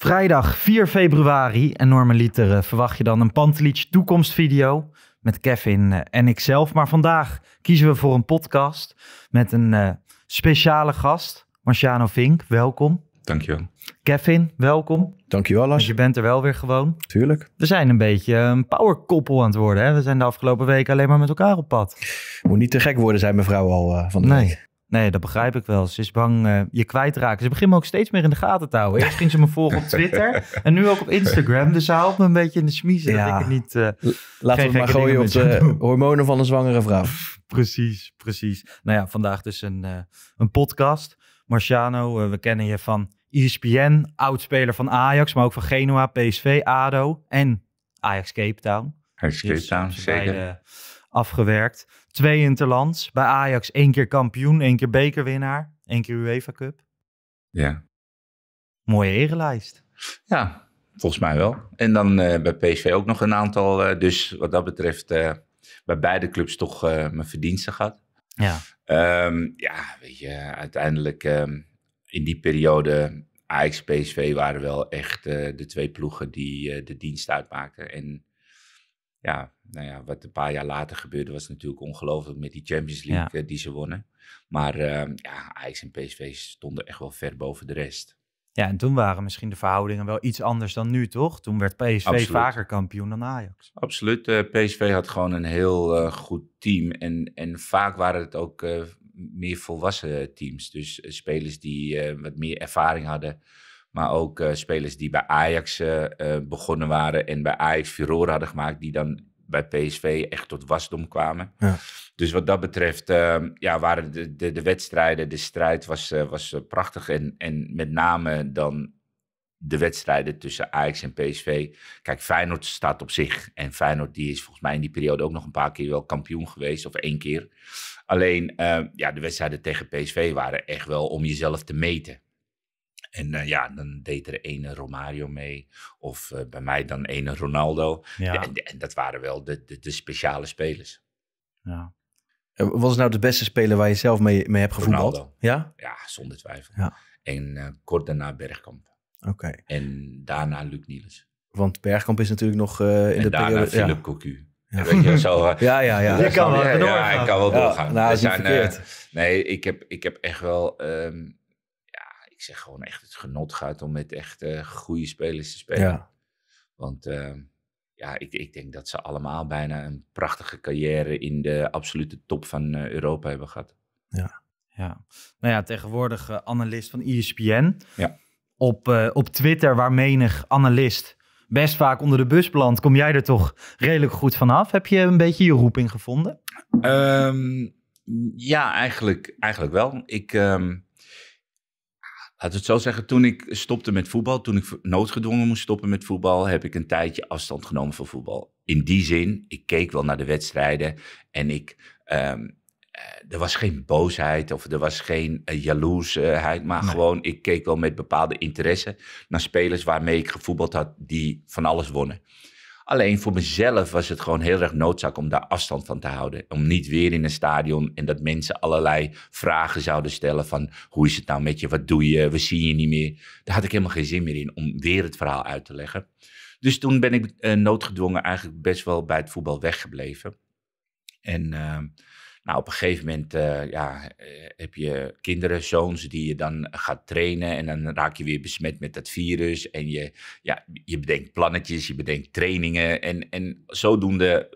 Vrijdag 4 februari en normaliter verwacht je dan een Pantelic toekomstvideo met Kevin en ikzelf. Maar vandaag kiezen we voor een podcast met een speciale gast, Marciano Vink. Welkom. Dankjewel. Kevin, welkom. Dankjewel, Lars. Je bent er wel weer gewoon. Tuurlijk. We zijn een beetje een powerkoppel aan het worden. Hè? We zijn de afgelopen weken alleen maar met elkaar op pad. Moet niet te gek worden, zei mevrouw al van de week. Nee, dat begrijp ik wel. Ze is bang je kwijtraken. Ze begint me ook steeds meer in de gaten te houden. Eerst ging ze me volgen op Twitter en nu ook op Instagram. Dus ze houdt me een beetje in de smiezen. Ja. Dat ik niet, laten we het maar gooien op de hormonen van een zwangere vrouw. Precies, precies. Nou ja, vandaag dus een podcast. Marciano, we kennen je van ESPN, oud-speler van Ajax, maar ook van Genoa, PSV, ADO en Ajax Cape Town. Ajax Cape Town, zeker. Afgewerkt. 2 interlands. Bij Ajax 1 keer kampioen, 1 keer bekerwinnaar, 1 keer UEFA Cup. Ja. Mooie erenlijst. Ja, volgens mij wel. En dan bij PSV ook nog een aantal. Dus wat dat betreft bij beide clubs toch mijn verdiensten gehad. Ja. Ja, weet je, uiteindelijk in die periode Ajax, PSV waren wel echt de 2 ploegen die de dienst uitmaakten. En ja, nou ja, wat een paar jaar later gebeurde was natuurlijk ongelooflijk met die Champions League die ze wonnen. Maar ja, Ajax en PSV stonden echt wel ver boven de rest. Ja, en toen waren misschien de verhoudingen wel iets anders dan nu, toch? Toen werd PSV vaker kampioen dan Ajax. Absoluut. PSV had gewoon een heel goed team. En vaak waren het ook meer volwassen teams. Dus spelers die wat meer ervaring hadden. Maar ook spelers die bij Ajax begonnen waren en bij Ajax furoren hadden gemaakt, die dan bij PSV echt tot wasdom kwamen. Ja. Dus wat dat betreft ja, waren de wedstrijden, de strijd was prachtig. En met name dan de wedstrijden tussen Ajax en PSV. Kijk, Feyenoord staat op zich. En Feyenoord die is volgens mij in die periode ook nog een paar keer wel kampioen geweest. Of 1 keer. Alleen ja, de wedstrijden tegen PSV waren echt wel om jezelf te meten. En ja, dan deed er ene Romario mee. Of bij mij dan ene Ronaldo. Ja. En dat waren wel de speciale spelers. Ja. Was nou de beste speler waar je zelf mee hebt gevoetbald? Ronaldo. Ja? Ja, zonder twijfel. Ja. En kort daarna Bergkamp. Okay. En daarna Luc Niels. Want Bergkamp is natuurlijk nog in en de daarna periode... Philip Cocu. Ja. Weet je, zo, ja. Je kan wel doorgaan. Ja, ik kan wel doorgaan. Ja, nou, nee, ik heb echt wel... ik zeg gewoon echt het genot gaat om met echt goede spelers te spelen. Ja. Want ja, ik denk dat ze allemaal bijna een prachtige carrière in de absolute top van Europa hebben gehad. Ja, ja. Nou ja, tegenwoordig analist van ESPN. Ja. Op Twitter, waar menig analist best vaak onder de bus belandt, kom jij er toch redelijk goed vanaf. Heb je een beetje je roeping gevonden? Ja, eigenlijk wel. Ik... Laten we het zo zeggen, toen ik stopte met voetbal, toen ik noodgedwongen moest stoppen met voetbal, heb ik een tijdje afstand genomen van voetbal. In die zin, ik keek wel naar de wedstrijden en er was geen boosheid of er was geen jaloersheid, maar gewoon, ik keek wel met bepaalde interesse naar spelers waarmee ik gevoetbald had die van alles wonnen. Alleen voor mezelf was het gewoon heel erg noodzaak om daar afstand van te houden. Om niet weer in een stadion en dat mensen allerlei vragen zouden stellen van hoe is het nou met je, wat doe je, we zien je niet meer. Daar had ik helemaal geen zin meer in om weer het verhaal uit te leggen. Dus toen ben ik noodgedwongen eigenlijk best wel bij het voetbal weggebleven. En nou, op een gegeven moment ja, heb je kinderen, zoons die je dan gaat trainen en dan raak je weer besmet met dat virus. En je bedenkt plannetjes, je bedenkt trainingen en zodoende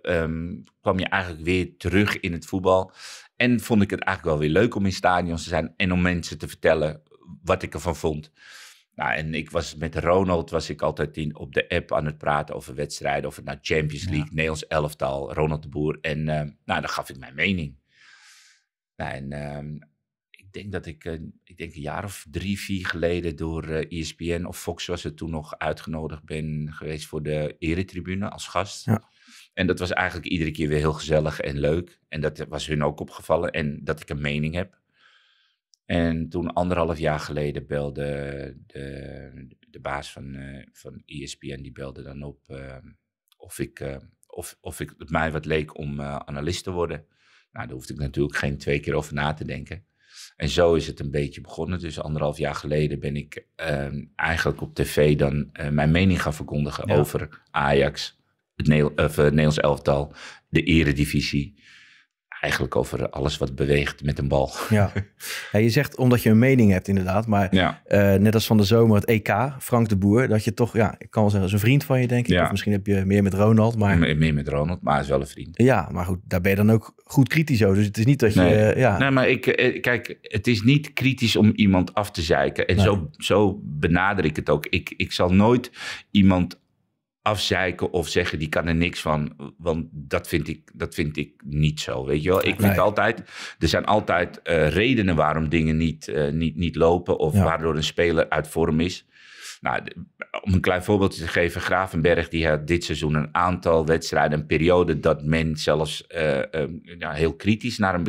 kwam je eigenlijk weer terug in het voetbal. En vond ik het eigenlijk wel weer leuk om in stadions te zijn en om mensen te vertellen wat ik ervan vond. Nou, en ik was met Ronald altijd op de app aan het praten over wedstrijden, of het nou Champions League, Nederlands elftal, Ronald de Boer. En nou, dan gaf ik mijn mening. Nou, en ik denk dat ik denk een jaar of 3, 4 geleden door ESPN of Fox was het toen nog uitgenodigd ben geweest voor de eretribune als gast. Ja. En dat was eigenlijk iedere keer weer heel gezellig en leuk. En dat was hun ook opgevallen en dat ik een mening heb. En toen 1,5 jaar geleden belde de baas van ESPN, die belde dan op of het mij wat leek om analist te worden. Nou, daar hoefde ik natuurlijk geen 2 keer over na te denken. En zo is het een beetje begonnen. Dus 1,5 jaar geleden ben ik eigenlijk op tv dan mijn mening gaan verkondigen over Ajax, het Nederlands elftal, de Eredivisie. Eigenlijk over alles wat beweegt met een bal. Ja. Ja, je zegt omdat je een mening hebt inderdaad. Maar net als van de zomer het EK, Frank de Boer. Dat je toch, ja, ik kan wel zeggen, is een vriend van je denk ik. Ja. Of misschien heb je meer met Ronald. Maar... Meer met Ronald, maar hij is wel een vriend. Ja, maar goed, daar ben je dan ook goed kritisch over. Dus het is niet dat je... Nee, maar kijk, het is niet kritisch om iemand af te zeiken. En zo benader ik het ook. Ik zal nooit iemand afzeiken of zeggen, die kan er niks van. Want dat vind ik niet zo, weet je wel. Ik vind altijd, er zijn altijd redenen waarom dingen niet lopen of waardoor een speler uit vorm is. Nou, om een klein voorbeeld te geven, Gravenberch die had dit seizoen een aantal wedstrijden, een periode dat men zelfs heel kritisch naar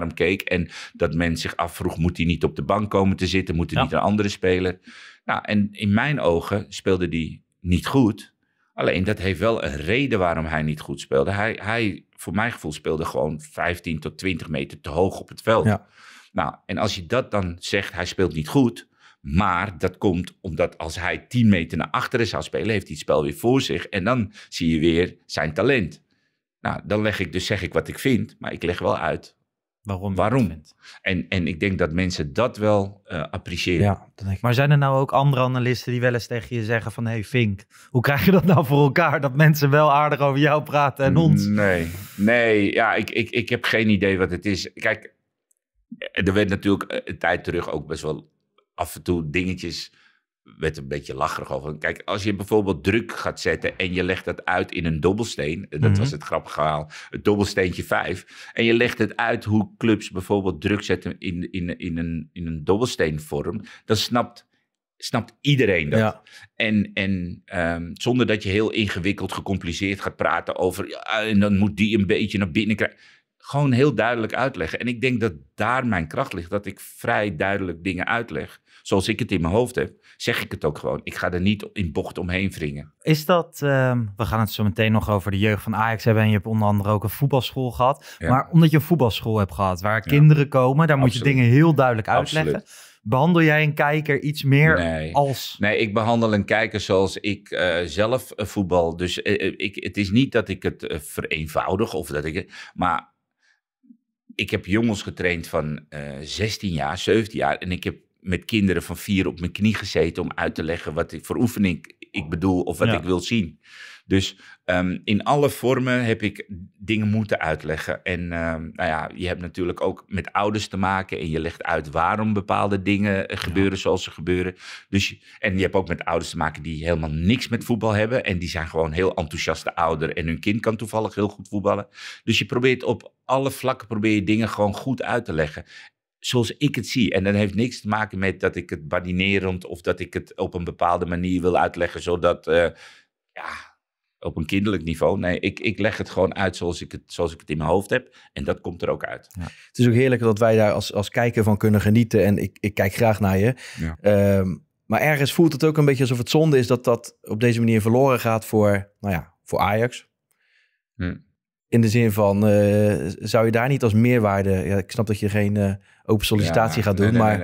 hem keek. En dat men zich afvroeg, moet hij niet op de bank komen te zitten? Moet er niet een andere speler? Nou, en in mijn ogen speelde die niet goed. Alleen dat heeft wel een reden waarom hij niet goed speelde. Hij voor mijn gevoel, speelde gewoon 15 tot 20 meter te hoog op het veld. Ja. Nou, en als je dat dan zegt, hij speelt niet goed. Maar dat komt omdat als hij 10 meter naar achteren zou spelen, heeft hij het spel weer voor zich. En dan zie je weer zijn talent. Nou, dan zeg ik wat ik vind, maar ik leg wel uit waarom. En ik denk dat mensen dat wel appreciëren. Ja, maar zijn er nou ook andere analisten die wel eens tegen je zeggen van, hey Vink, hoe krijg je dat nou voor elkaar? Dat mensen wel aardig over jou praten en ons. Nee, ja, ik heb geen idee wat het is. Kijk, er werd natuurlijk een tijd terug ook best wel af en toe dingetjes, werd een beetje lacherig over. Kijk, als je bijvoorbeeld druk gaat zetten en je legt dat uit in een dobbelsteen, dat was het grappige verhaal, het dobbelsteentje 5, en je legt het uit hoe clubs bijvoorbeeld druk zetten in een dobbelsteenvorm, dan snapt iedereen dat. Ja. En zonder dat je heel ingewikkeld, gecompliceerd gaat praten over, ja, en dan moet die een beetje naar binnen krijgen. Gewoon heel duidelijk uitleggen. En ik denk dat daar mijn kracht ligt, dat ik vrij duidelijk dingen uitleg. Zoals ik het in mijn hoofd heb, zeg ik het ook gewoon. Ik ga er niet in bocht omheen wringen. Is dat, we gaan het zo meteen nog over de jeugd van Ajax hebben. En je hebt onder andere ook een voetbalschool gehad. Ja. Maar omdat je een voetbalschool hebt gehad, waar kinderen komen, daar moet je dingen heel duidelijk uitleggen. Absoluut. Behandel jij een kijker iets meer als... Nee, ik behandel een kijker zoals ik zelf voetbal. Dus het is niet dat ik het vereenvoudig of dat ik... Maar ik heb jongens getraind van 16 jaar, 17 jaar. En ik heb met kinderen van 4 op mijn knie gezeten om uit te leggen wat voor oefening ik bedoel of wat ik wil zien. Dus in alle vormen heb ik dingen moeten uitleggen. En je hebt natuurlijk ook met ouders te maken en je legt uit waarom bepaalde dingen gebeuren zoals ze gebeuren. En je hebt ook met ouders te maken die helemaal niks met voetbal hebben en die zijn gewoon heel enthousiaste ouder en hun kind kan toevallig heel goed voetballen. Dus je probeert op alle vlakken dingen gewoon goed uit te leggen. Zoals ik het zie. En dat heeft niks te maken met dat ik het badinerend of dat ik het op een bepaalde manier wil uitleggen. Zodat, op een kinderlijk niveau. Nee, ik leg het gewoon uit zoals ik het in mijn hoofd heb. En dat komt er ook uit. Ja. Het is ook heerlijk dat wij daar als kijker van kunnen genieten. En ik kijk graag naar je. Ja. Maar ergens voelt het ook een beetje alsof het zonde is dat dat op deze manier verloren gaat voor Ajax. In de zin van, zou je daar niet als meerwaarde... Ja, ik snap dat je geen open sollicitatie gaat doen, maar...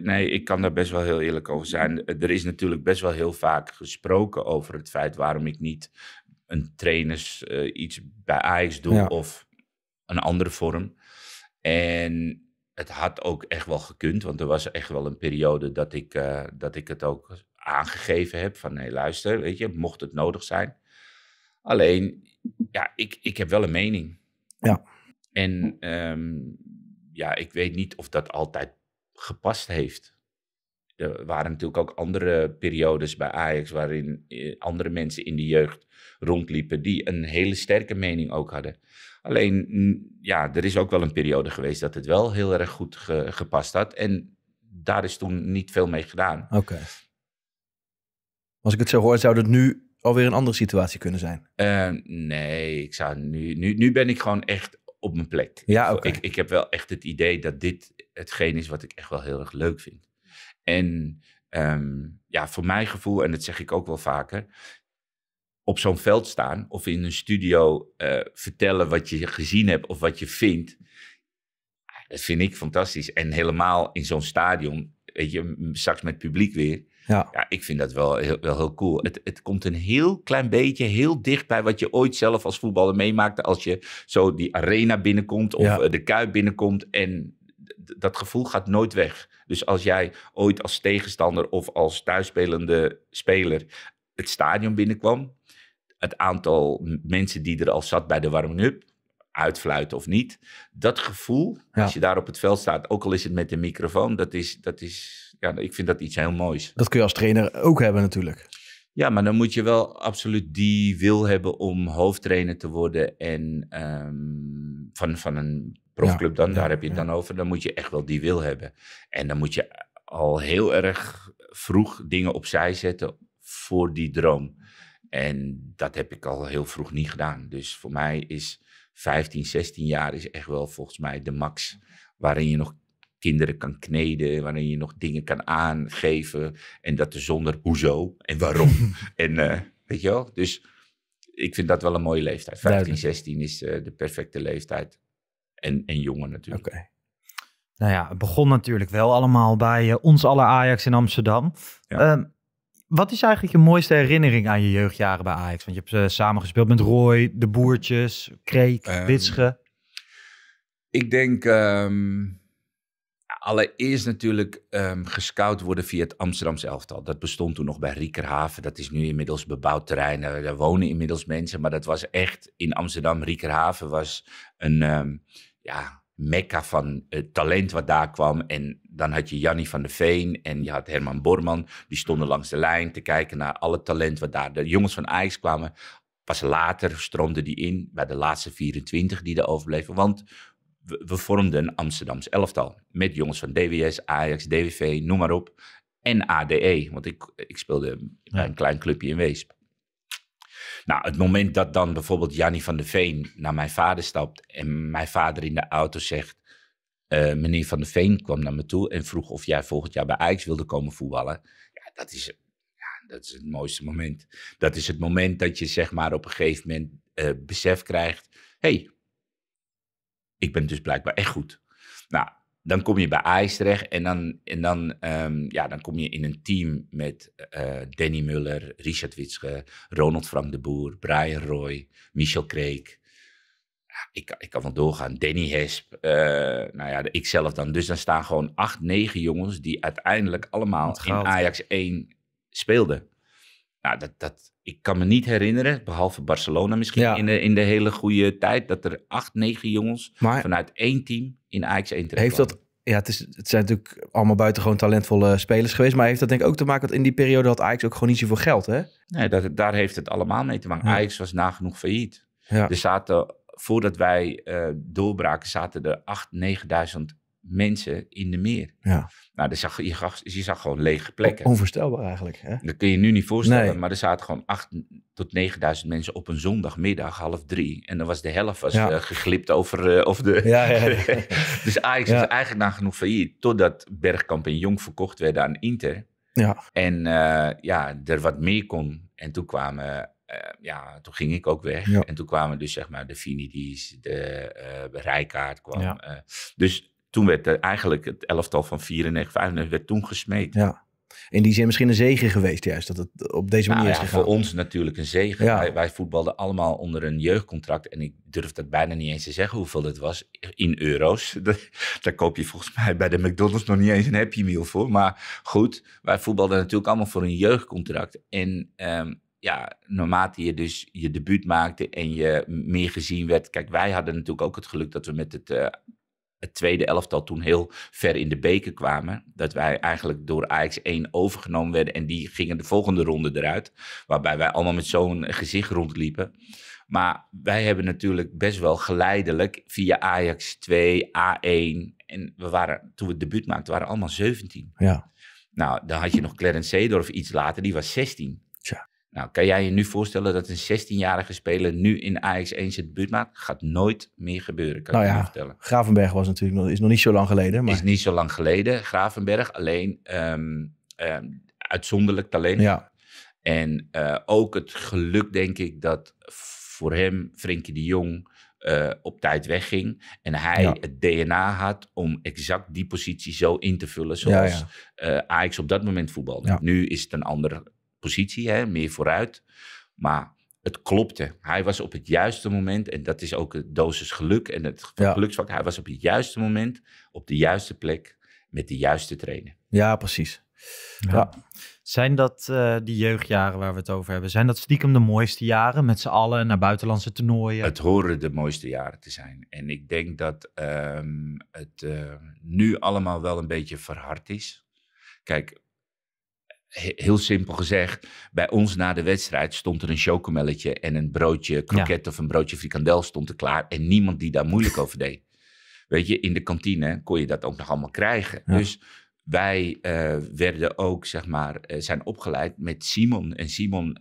Nee, ik kan daar best wel heel eerlijk over zijn. Er is natuurlijk best wel heel vaak gesproken over het feit waarom ik niet een trainers iets bij Ajax doe of een andere vorm. En het had ook echt wel gekund, want er was echt wel een periode dat ik het ook aangegeven heb van, nee, luister, weet je, mocht het nodig zijn. Alleen... Ja, ik heb wel een mening. Ja. En ik weet niet of dat altijd gepast heeft. Er waren natuurlijk ook andere periodes bij Ajax waarin andere mensen in de jeugd rondliepen die een hele sterke mening ook hadden. Alleen, ja, er is ook wel een periode geweest dat het wel heel erg goed gepast had. En daar is toen niet veel mee gedaan. Oké. Als ik het zo hoor, zou dat nu... alweer een andere situatie kunnen zijn? Nee, ik zou nu ben ik gewoon echt op mijn plek. Ja, okay. Ik heb wel echt het idee dat dit hetgeen is wat ik echt wel heel erg leuk vind. En voor mijn gevoel, en dat zeg ik ook wel vaker, op zo'n veld staan of in een studio vertellen wat je gezien hebt of wat je vindt, Dat vind ik fantastisch. En helemaal in zo'n stadion, weet je, straks met publiek weer. Ja. Ja, ik vind dat wel heel cool. Het komt een heel klein beetje heel dicht bij wat je ooit zelf als voetballer meemaakte. Als je zo die arena binnenkomt of de Kuip binnenkomt. En dat gevoel gaat nooit weg. Dus als jij ooit als tegenstander of als thuisspelende speler het stadion binnenkwam. Het aantal mensen die er al zat bij de warming-up. Uitfluiten of niet. Dat gevoel, als je daar op het veld staat, ook al is het met een microfoon, ja, ik vind dat iets heel moois. Dat kun je als trainer ook hebben natuurlijk. Ja, maar dan moet je wel absoluut die wil hebben om hoofdtrainer te worden en van een profclub dan, daar heb je het dan over. Dan moet je echt wel die wil hebben. En dan moet je al heel erg vroeg dingen opzij zetten voor die droom. En dat heb ik al heel vroeg niet gedaan. Dus voor mij is 15, 16 jaar is echt wel volgens mij de max waarin je nog kinderen kan kneden, waarin je nog dingen kan aangeven. En dat er zonder hoezo en waarom. Weet je wel? Dus ik vind dat wel een mooie leeftijd. 15, duidelijk. 16 is de perfecte leeftijd. En jonger natuurlijk. Okay. Nou ja, het begon natuurlijk wel allemaal bij ons aller Ajax in Amsterdam. Ja. Wat is eigenlijk je mooiste herinnering aan je jeugdjaren bij Ajax? Want je hebt samen gespeeld met Roy, de Boertjes, Kreek, Witsche. Ik denk allereerst natuurlijk gescout worden via het Amsterdamse elftal. Dat bestond toen nog bij Riekerhaven. Dat is nu inmiddels bebouwd terrein. Daar wonen inmiddels mensen. Maar dat was echt in Amsterdam. Riekerhaven was een mekka van talent wat daar kwam. En dan had je Janny van de Veen en je had Herman Borman. Die stonden langs de lijn te kijken naar alle talent wat daar... De jongens van Ajax kwamen. Pas later stroomden die in bij de laatste 24 die er overbleven. Want we vormden een Amsterdams elftal. Met jongens van DWS, Ajax, DWV, noem maar op. En ADE, want ik speelde bij een klein clubje in Weesp. Nou, het moment dat dan bijvoorbeeld Janny van de Veen naar mijn vader stapt en mijn vader in de auto zegt, meneer Van de Veen kwam naar me toe en vroeg of jij volgend jaar bij Ajax wilde komen voetballen. Ja, dat is het mooiste moment. Dat is het moment dat je zeg maar op een gegeven moment besef krijgt, hey, ik ben dus blijkbaar echt goed. Nou, dan kom je bij Ajax terecht en dan kom je in een team met Danny Muller, Richard Witsche, Ronald Frank de Boer, Brian Roy, Michel Kreek. Ja, ik kan wel doorgaan. Danny Hesp, ikzelf dan. Dus dan staan gewoon 8, 9 jongens die uiteindelijk allemaal in Ajax 1 speelden. Nou, ik kan me niet herinneren, behalve Barcelona misschien, in de hele goede tijd, dat er 8, 9 jongens vanuit één team in Ajax 1 terecht kwamen. Ja, het zijn natuurlijk allemaal buitengewoon talentvolle spelers geweest, maar heeft dat denk ik ook te maken dat in die periode had Ajax ook gewoon niet zoveel geld, hè? Nee, daar heeft het allemaal mee te maken. Ja. Ajax was nagenoeg failliet. Ja. Er zaten, voordat wij doorbraken, zaten er 8.000, 9.000 mensen in de meer. Ja. Nou, je zag gewoon lege plekken. Onvoorstelbaar eigenlijk. Hè? Dat kun je nu niet voorstellen, maar er zaten gewoon 8.000 tot 9.000 mensen op een zondagmiddag, 14:30. En dan was de helft geglipt over de... Ja. Dus Ajax was eigenlijk nagenoeg failliet, totdat Bergkamp en Jong verkocht werden aan Inter. Ja. En er wat meer kon. En toen kwamen... toen ging ik ook weg. Ja. En toen kwamen dus zeg maar de Finidi's, de Rijkaard kwam. Ja. Dus... Toen werd er eigenlijk het elftal van 94, 95 werd toen gesmeed. Ja. In die zin misschien een zegen geweest juist, dat het op deze manier is gegaan. Voor ons natuurlijk een zegen. Ja. Wij voetbalden allemaal onder een jeugdcontract. En ik durf dat bijna niet eens te zeggen hoeveel het was in euro's. Daar koop je volgens mij bij de McDonald's nog niet eens een Happy Meal voor. Maar goed, wij voetbalden natuurlijk allemaal voor een jeugdcontract. En... naarmate je dus je debuut maakte en je meer gezien werd. Kijk, wij hadden natuurlijk ook het geluk dat we met het tweede elftal toen heel ver in de beker kwamen. Dat wij eigenlijk door Ajax 1 overgenomen werden. En die gingen de volgende ronde eruit. Waarbij wij allemaal met zo'n gezicht rondliepen. Maar wij hebben natuurlijk best wel geleidelijk via Ajax 2, A1. En toen we het debuut maakten, waren allemaal 17. Ja. Nou, dan had je nog Clarence Seedorf iets later. Die was 16. Tja. Nou, kan jij je nu voorstellen dat een 16-jarige speler nu in Ajax 1 zijn debuut maakt? Gaat nooit meer gebeuren, kan ik je vertellen. Gravenberch is nog niet zo lang geleden. Maar... Is niet zo lang geleden, Gravenberch. Alleen uitzonderlijk talent. Ja. En ook het geluk, denk ik, dat voor hem, Frenkie de Jong, op tijd wegging. En hij het DNA had om exact die positie zo in te vullen zoals Ajax op dat moment voetbalde. Ja. Nu is het een andere positie, hè, meer vooruit. Maar het klopte. Hij was op het juiste moment, en dat is ook het dosis geluk en het geluksvak. Hij was op het juiste moment, op de juiste plek, met de juiste trainer. Ja, precies. Ja. Ja. Zijn dat die jeugdjaren waar we het over hebben? Zijn dat stiekem de mooiste jaren met z'n allen naar buitenlandse toernooien? Het horen de mooiste jaren te zijn. En ik denk dat het nu allemaal wel een beetje verhard is. Kijk, heel simpel gezegd, bij ons na de wedstrijd stond er een chocomelletje en een broodje kroket of een broodje frikandel stond er klaar. En niemand die daar moeilijk over deed. Weet je, in de kantine kon je dat ook nog allemaal krijgen. Ja. Dus wij werden ook, zeg maar, zijn opgeleid met Simon. En Simon,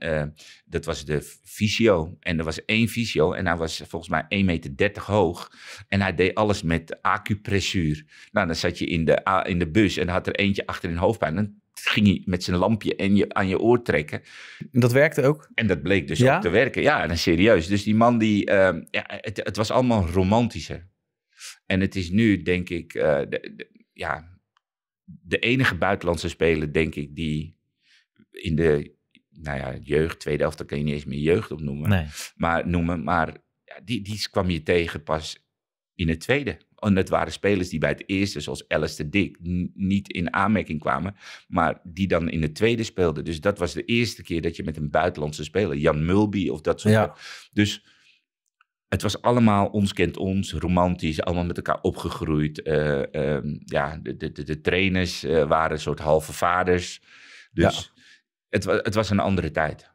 dat was de fysio. En er was één fysio en hij was volgens mij 1,30 meter hoog. En hij deed alles met acupressuur. Nou, dan zat je in de bus en had er eentje achter in hoofdpijn. Dan ging hij met zijn lampje en aan je oor trekken. Dat werkte ook? En dat bleek dus ook te werken. Ja, en serieus. Dus die man, die, het was allemaal romantischer. En het is nu, denk ik, de enige buitenlandse speler, denk ik, die in de jeugd, tweede helft, dat kan je niet eens meer jeugd opnoemen. Nee. Maar die kwam je tegen pas in het tweede. En dat waren spelers die bij het eerste, zoals Alistair Dick, niet in aanmerking kwamen, maar die dan in het tweede speelden. Dus dat was de eerste keer dat je met een buitenlandse speler, Jan Mulby of dat soort dingen. Dus het was allemaal ons kent ons, romantisch, allemaal met elkaar opgegroeid. De trainers waren een soort halve vaders. Dus het was een andere tijd.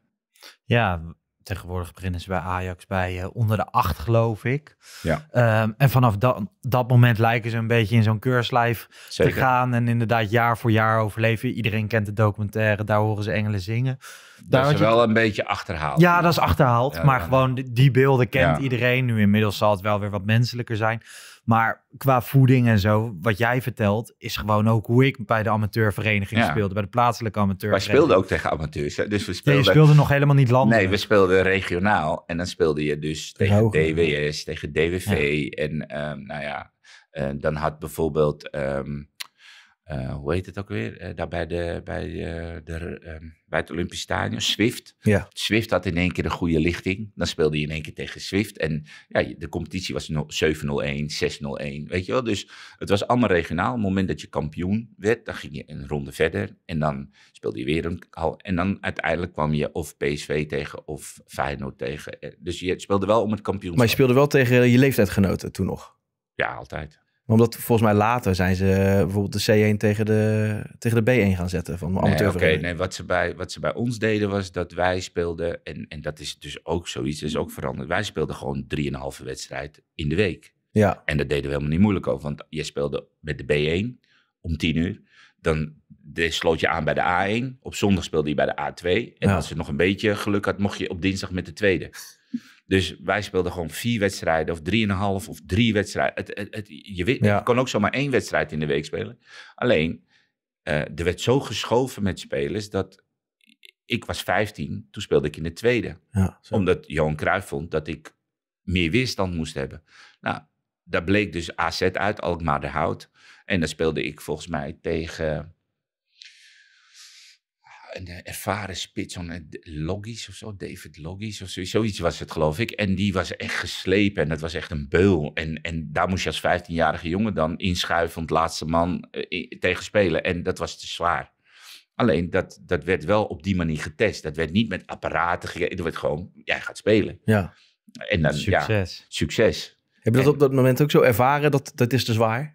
Ja, tegenwoordig beginnen ze bij Ajax bij onder de 8, geloof ik. Ja. En vanaf dat moment lijken ze een beetje in zo'n keurslijf te gaan. En inderdaad jaar voor jaar overleven. Iedereen kent de documentaire, daar horen ze engelen zingen. Daar dat is wel een beetje achterhaald. Ja, dat is achterhaald. Ja, maar gewoon die beelden kent iedereen. Nu inmiddels zal het wel weer wat menselijker zijn. Maar qua voeding en zo, wat jij vertelt, is gewoon ook hoe ik bij de amateurvereniging speelde. Bij de plaatselijke amateurvereniging. Wij speelden ook tegen amateurs. Hè? Dus we speelden... Nee, je speelde nog helemaal niet landelijk. Nee, we speelden regionaal. En dan speelde je dus tegen DWS, tegen DWV. Ja. En dan had bijvoorbeeld, hoe heet het ook weer? Daar bij het Olympisch Stadion, Zwift. Ja. Zwift had in één keer een goede lichting. Dan speelde je in één keer tegen Zwift. En ja, de competitie was 7-0-1, 6-0-1, weet je wel. Dus het was allemaal regionaal. Op het moment dat je kampioen werd, dan ging je een ronde verder. En dan speelde je weer een hal. En dan uiteindelijk kwam je of PSV tegen of Feyenoord tegen. Dus je speelde wel om het kampioenschap. Maar je speelde wel tegen je leeftijdgenoten toen nog? Ja, altijd. Omdat volgens mij later zijn ze bijvoorbeeld de C1 tegen de B1 gaan zetten. Van amateur. Wat ze bij ons deden was dat wij speelden, en dat is dus ook zoiets, dat is ook veranderd. Wij speelden gewoon 3,5 wedstrijd in de week. Ja. En dat deden we helemaal niet moeilijk over, want je speelde met de B1 om 10 uur. Dan sloot je aan bij de A1, op zondag speelde je bij de A2. En als je nog een beetje geluk had, mocht je op dinsdag met de tweede. Dus wij speelden gewoon 4 wedstrijden of 3,5 of 3 wedstrijden. Je kon ook zomaar 1 wedstrijd in de week spelen. Alleen, er werd zo geschoven met spelers dat ik was 15, toen speelde ik in de tweede. Ja, omdat Johan Cruijff vond dat ik meer weerstand moest hebben. Nou, daar bleek dus AZ uit, Alkmaar de Hout. En dan speelde ik volgens mij tegen een ervaren spits, Loggies of zo, David Loggies of zoiets was het, geloof ik. En die was echt geslepen en dat was echt een beul. En daar moest je als 15-jarige jongen dan inschuiven, het laatste man tegen spelen. En dat was te zwaar. Alleen, dat werd wel op die manier getest. Dat werd niet met apparaten gegeven. Er werd gewoon, jij gaat spelen. Ja. En dan, succes. Ja, succes. Heb je dat op dat moment ook zo ervaren, dat is te zwaar?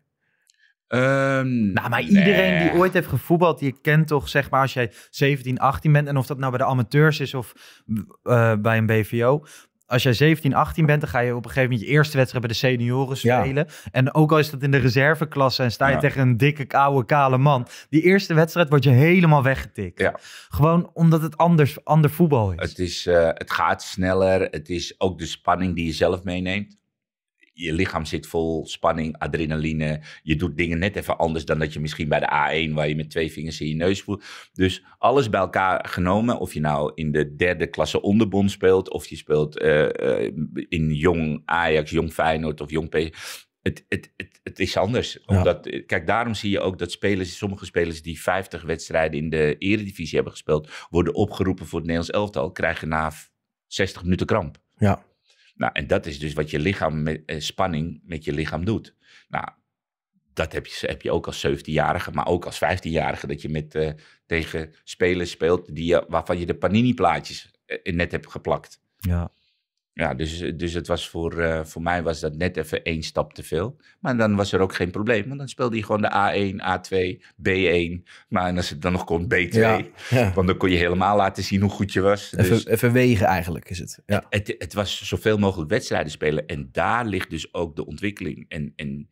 Maar iedereen die ooit heeft gevoetbald, die kent toch, zeg maar, als jij 17, 18 bent, en of dat nou bij de amateurs is of bij een BVO, als jij 17, 18 bent, dan ga je op een gegeven moment je eerste wedstrijd bij de senioren spelen. Ja. En ook al is dat in de reserveklasse en sta je tegen een dikke, oude, kale man, die eerste wedstrijd word je helemaal weggetikt. Ja. Gewoon omdat het ander voetbal is. Het gaat sneller, het is ook de spanning die je zelf meeneemt. je lichaam zit vol spanning, adrenaline. Je doet dingen net even anders dan dat je misschien bij de A1... waar je met 2 vingers in je neus voelt. Dus alles bij elkaar genomen. Of je nou in de 3e klasse onderbond speelt... of je speelt in jong Ajax, jong Feyenoord of jong PSV. Het is anders. Ja. Omdat, kijk, daarom zie je ook dat spelers, sommige spelers die 50 wedstrijden in de Eredivisie hebben gespeeld... worden opgeroepen voor het Nederlands elftal... krijgen na 60 minuten kramp. Ja. Nou, en dat is dus wat je lichaam, spanning met je lichaam doet. Nou, dat heb je ook als 17-jarige, maar ook als 15-jarige... dat je tegen spelers speelt waarvan je de panini-plaatjes net hebt geplakt. Ja. Ja, dus het was voor mij was dat net even 1 stap te veel. Maar dan was er ook geen probleem. Want dan speelde je gewoon de A1, A2, B1. Maar en als het dan nog kon, B2. Ja, ja. Want dan kon je helemaal laten zien hoe goed je was. Dus even wegen eigenlijk is het. Ja. Het was zoveel mogelijk wedstrijden spelen. En daar ligt dus ook de ontwikkeling. En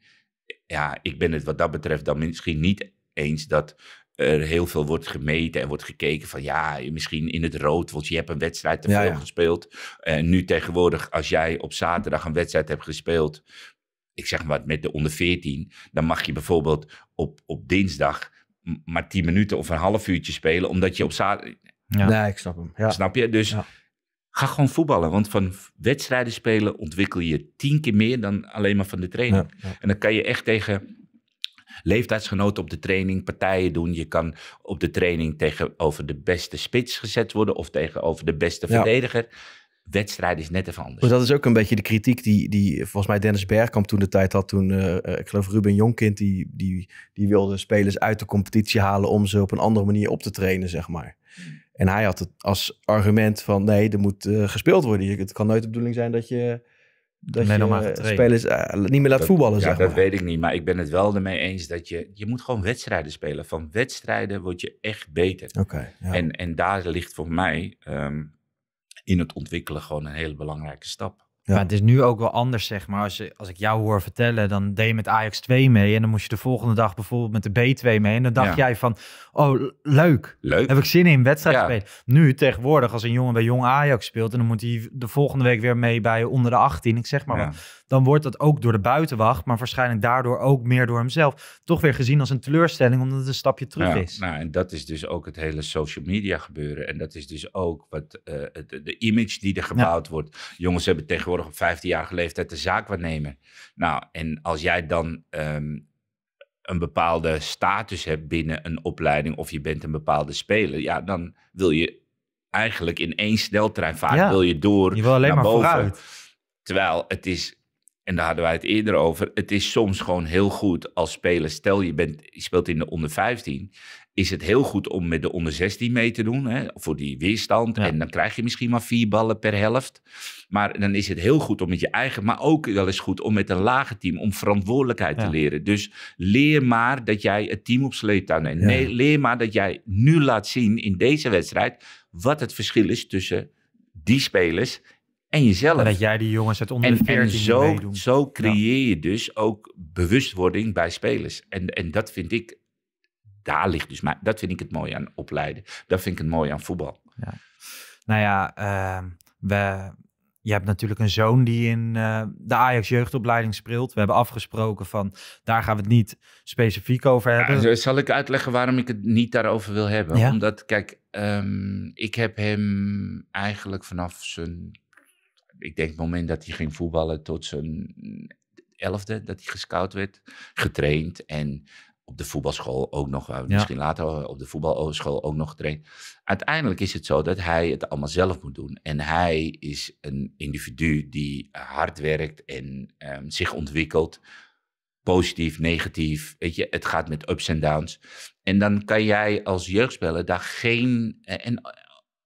ja, ik ben het wat dat betreft dan misschien niet eens dat... er heel veel wordt gemeten en wordt gekeken van... ja, misschien in het rood, want je hebt een wedstrijd te veel gespeeld. Nu tegenwoordig, als jij op zaterdag een wedstrijd hebt gespeeld... ik zeg maar met de onder 14... dan mag je bijvoorbeeld op dinsdag maar 10 minuten of een half uurtje spelen... omdat je op zaterdag... Ja. Nee, ik snap hem. Ja. Snap je? Dus ga gewoon voetballen. Want van wedstrijden spelen ontwikkel je 10 keer meer... dan alleen maar van de training. Ja. Ja. En dan kan je echt tegen... leeftijdsgenoten op de training, partijen doen. Je kan op de training tegenover de beste spits gezet worden... of tegenover de beste verdediger. Wedstrijd is net even anders. Dus dat is ook een beetje de kritiek die volgens mij Dennis Bergkamp toen de tijd had. Toen, ik geloof Ruben Jonkind, die wilde spelers uit de competitie halen... om ze op een andere manier op te trainen, zeg maar. En hij had het als argument van nee, er moet gespeeld worden. Het kan nooit de bedoeling zijn dat je... dat je spelers niet meer laat voetballen, zeg maar. Dat weet ik niet, maar ik ben het wel ermee eens dat je moet gewoon wedstrijden spelen. Van wedstrijden word je echt beter. Okay, ja. En daar ligt voor mij in het ontwikkelen gewoon een hele belangrijke stap. Ja. Maar het is nu ook wel anders, zeg maar. Als ik jou hoor vertellen, dan deed je met Ajax 2 mee... en dan moest je de volgende dag bijvoorbeeld met de B2 mee... en dan dacht jij van, oh, leuk. Heb ik zin in wedstrijd spelen. Nu, tegenwoordig, als een jongen bij jong Ajax speelt... en dan moet hij de volgende week weer mee bij onder de 18, ik zeg maar... Ja. Dan wordt dat ook door de buitenwacht... maar waarschijnlijk daardoor ook meer door hemzelf... toch weer gezien als een teleurstelling, omdat het een stapje terug is. Nou, en dat is dus ook het hele social media gebeuren. En dat is dus ook wat, de image die er gebouwd wordt. Jongens hebben tegenwoordig op 15-jarige leeftijd de zaakwaarnemer. Nou, en als jij dan een bepaalde status hebt binnen een opleiding... of je bent een bepaalde speler, ja, dan wil je eigenlijk in één sneltrein vaart... wil je door je wil alleen naar maar boven. Vooruit. Terwijl het is... en daar hadden wij het eerder over. Het is soms gewoon heel goed als speler. Stel, je speelt in de onder 15. Is het heel goed om met de onder 16 mee te doen. Hè, voor die weerstand. Ja. En dan krijg je misschien maar 4 ballen per helft. Maar dan is het heel goed om met je eigen... maar ook wel eens goed om met een lage team... om verantwoordelijkheid te leren. Dus leer maar dat jij het team op sleeptouw neemt. Ja. Nee, leer maar dat jij nu laat zien in deze wedstrijd... wat het verschil is tussen die spelers... en jezelf. En dat jij die jongens uit onder de 14 meedoen. Zo creëer je dus ook bewustwording bij spelers. En dat vind ik, daar ligt dus, maar dat vind ik het mooi aan opleiden. Dat vind ik het mooi aan voetbal. Ja. Nou ja, je hebt natuurlijk een zoon die in de Ajax jeugdopleiding speelt. We hebben afgesproken van, daar gaan we het niet specifiek over hebben. Ja, zal ik uitleggen waarom ik het niet daarover wil hebben? Ja? Omdat, kijk, ik heb hem eigenlijk vanaf zijn... ik denk het moment dat hij ging voetballen tot zijn 11e, dat hij gescout werd, getraind. En op de voetbalschool ook nog, waar we misschien later op de voetbalschool ook nog getraind. Uiteindelijk is het zo dat hij het allemaal zelf moet doen. En hij is een individu die hard werkt en zich ontwikkelt. Positief, negatief, weet je, het gaat met ups en downs. En dan kan jij als jeugdspeler daar geen...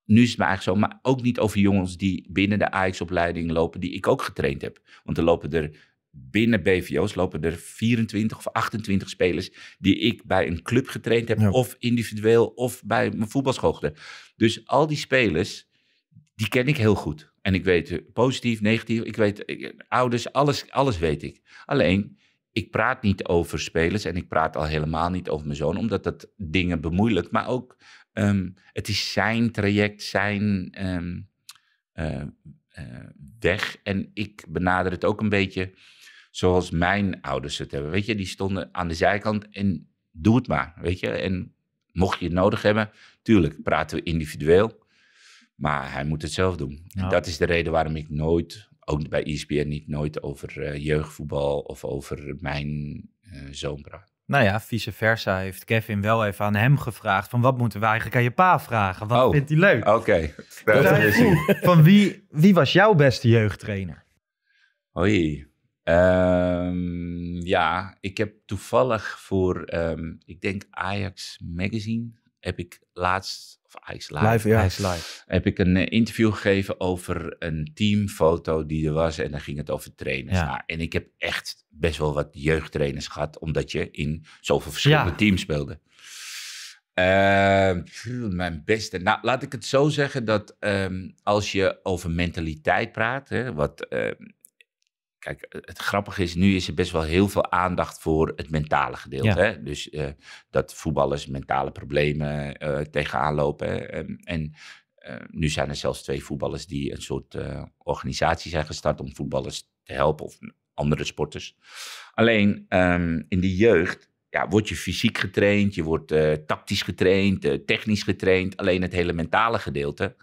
nu is het maar eigenlijk zo, maar ook niet over jongens die binnen de Ajax-opleiding lopen, die ik ook getraind heb. Want er lopen er binnen BVO's lopen er 24 of 28 spelers die ik bij een club getraind heb. Ja. Of individueel, of bij mijn voetbalschool. Dus al die spelers, die ken ik heel goed. En ik weet positief, negatief, ik weet ouders, alles weet ik. Alleen... ik praat niet over spelers en ik praat al helemaal niet over mijn zoon... omdat dat dingen bemoeilijkt. Maar ook, het is zijn traject, zijn weg. En ik benader het ook een beetje zoals mijn ouders het hebben. Weet je, die stonden aan de zijkant en doe het maar, weet je. En mocht je het nodig hebben, tuurlijk praten we individueel. Maar hij moet het zelf doen. Ja. En dat is de reden waarom ik nooit, ook bij ESPN niet, nooit over jeugdvoetbal of over mijn zoon praat. Nou ja, vice versa heeft Kevin wel even aan hem gevraagd van wat moeten we eigenlijk aan je pa vragen? Wat vindt hij leuk? Oké. Van wie was jouw beste jeugdtrainer? Oei. Ja, ik heb toevallig voor, ik denk Ajax Magazine, heb ik laatst, of Ajax Live, heb ik een interview gegeven over een teamfoto die er was en dan ging het over trainers. Ja. Nou, en ik heb echt best wel wat jeugdtrainers gehad, omdat je in zoveel verschillende teams speelde. Mijn beste. Nou, laat ik het zo zeggen dat als je over mentaliteit praat, hè, wat... Kijk, het grappige is, nu is er best wel heel veel aandacht voor het mentale gedeelte. Ja. Hè? Dus dat voetballers mentale problemen tegenaan lopen. Hè? En nu zijn er zelfs 2 voetballers die een soort organisatie zijn gestart om voetballers te helpen of andere sporters. Alleen in de jeugd word je fysiek getraind, je wordt tactisch getraind, technisch getraind. Alleen het hele mentale gedeelte...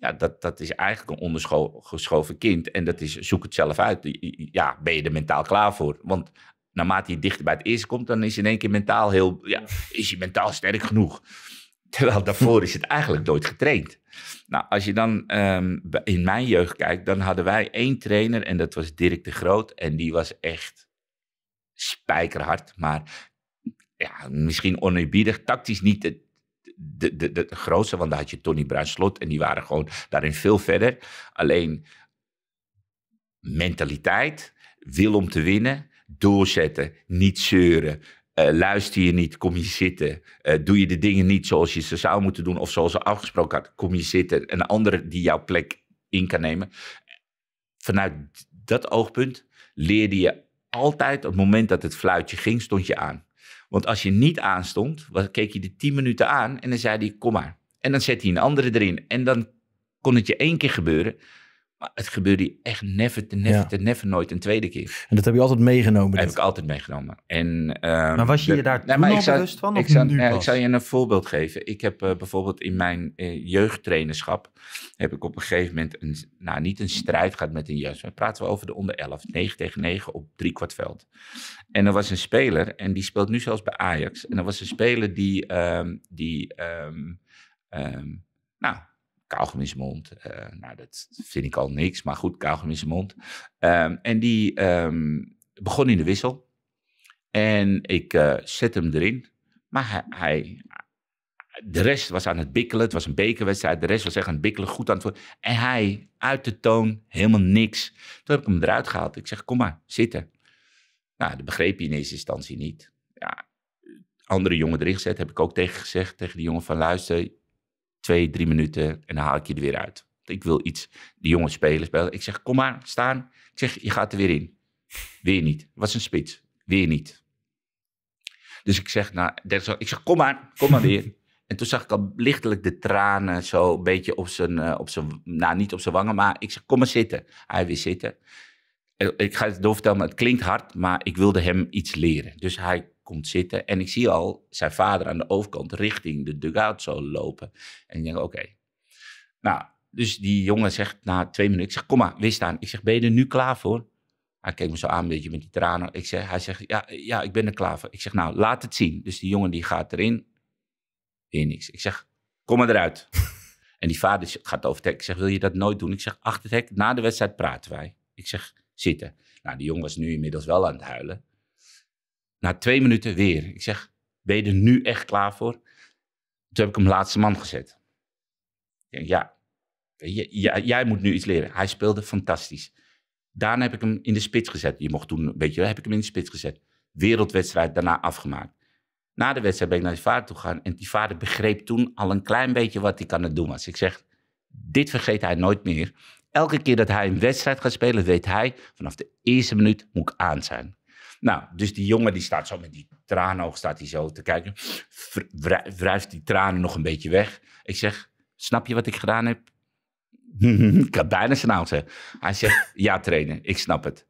Ja, dat is eigenlijk een ondergeschoven kind. En dat is, zoek het zelf uit. Ja, ben je er mentaal klaar voor? Want naarmate je dichter bij het eerste komt, dan is in één keer mentaal heel... Ja, is je mentaal sterk genoeg? Terwijl daarvoor is het eigenlijk nooit getraind. Nou, als je dan in mijn jeugd kijkt, dan hadden wij 1 trainer en dat was Dirk de Groot. En die was echt spijkerhard, maar ja, misschien oneerbiedig, tactisch niet... De grootste, want daar had je Tony Bruinslot en die waren gewoon daarin veel verder. Alleen mentaliteit, wil om te winnen, doorzetten, niet zeuren, luister je niet, kom je zitten. Doe je de dingen niet zoals je ze zou moeten doen of zoals ze afgesproken had, kom je zitten. Een ander die jouw plek in kan nemen. Vanuit dat oogpunt leerde je altijd, op het moment dat het fluitje ging, stond je aan. Want als je niet aanstond, keek je de 10 minuten aan en dan zei hij, kom maar. En dan zet hij een andere erin. En dan kon het je 1 keer gebeuren. Maar het gebeurde je echt never nooit een tweede keer. En dat heb je altijd meegenomen? Dat heb ik altijd meegenomen. En, maar was je je daar al bewust van? Ik zal je een voorbeeld geven. Ik heb bijvoorbeeld in mijn jeugdtrainerschap, heb ik op een gegeven moment, niet een strijd gehad met een jeugd. Maar praten we over de onder 11, 9 tegen 9 op 3/4 veld. En er was een speler, en die speelt nu zelfs bij Ajax. En er was een speler die, kauwgom in zijn mond. Dat vind ik al niks, maar goed, kauwgom in zijn mond. En die begon in de wissel. En ik zet hem erin. Maar de rest was aan het bikkelen. Het was een bekerwedstrijd. De rest was echt aan het bikkelen. Goed aan het worden. En hij, uit de toon, helemaal niks. Toen heb ik hem eruit gehaald. Ik zeg, kom maar, zitten. Nou, dat begreep hij in eerste instantie niet. Ja, andere jongen erin gezet, heb ik ook gezegd tegen die jongen van, luister... 2-3 minuten en dan haal ik je er weer uit. Ik wil iets, die jongens spelen. Ik zeg, kom maar, staan. Ik zeg, je gaat er weer in. Weer niet. Was een spits. Weer niet. Dus ik zeg, kom maar weer. En toen zag ik al lichtelijk de tranen zo een beetje niet op zijn wangen, maar ik zeg, kom maar zitten. Hij weer zitten. Ik ga het doorvertellen, maar het klinkt hard, maar ik wilde hem iets leren. Dus hij komt zitten en ik zie al zijn vader aan de overkant richting de dugout zo lopen. En ik denk, oké. Nou, dus die jongen zegt na 2 minuten, ik zeg, kom maar, weer staan. Ik zeg, ben je er nu klaar voor? Hij keek me zo aan, een beetje met die tranen. Hij zegt, ja, ik ben er klaar voor. Ik zeg, nou, laat het zien. Dus die jongen die gaat erin, weer niks. Ik zeg, kom maar eruit. En die vader gaat over het hek. Ik zeg, wil je dat nooit doen? Ik zeg, achter het hek, na de wedstrijd praten wij. Ik zeg, zitten. Nou, die jongen was nu inmiddels wel aan het huilen. Na 2 minuten weer. Ik zeg, ben je er nu echt klaar voor? Toen heb ik hem laatste man gezet. Ik denk, ja, jij moet nu iets leren. Hij speelde fantastisch. Daarna heb ik hem in de spits gezet. Je mocht toen een beetje, heb ik hem in de spits gezet. Wereldwedstrijd daarna afgemaakt. Na de wedstrijd ben ik naar die vader toe gegaan. En die vader begreep toen al een klein beetje wat hij aan het doen was. Ik zeg, dit vergeet hij nooit meer. Elke keer dat hij een wedstrijd gaat spelen, weet hij, vanaf de eerste minuut moet ik aan zijn. Nou, dus die jongen die staat zo met die traanoog, staat hij zo te kijken. Wrijft die tranen nog een beetje weg. Ik zeg, snap je wat ik gedaan heb? Ik had bijna zijn naam zeggen. Hij zegt, ja trainer, ik snap het.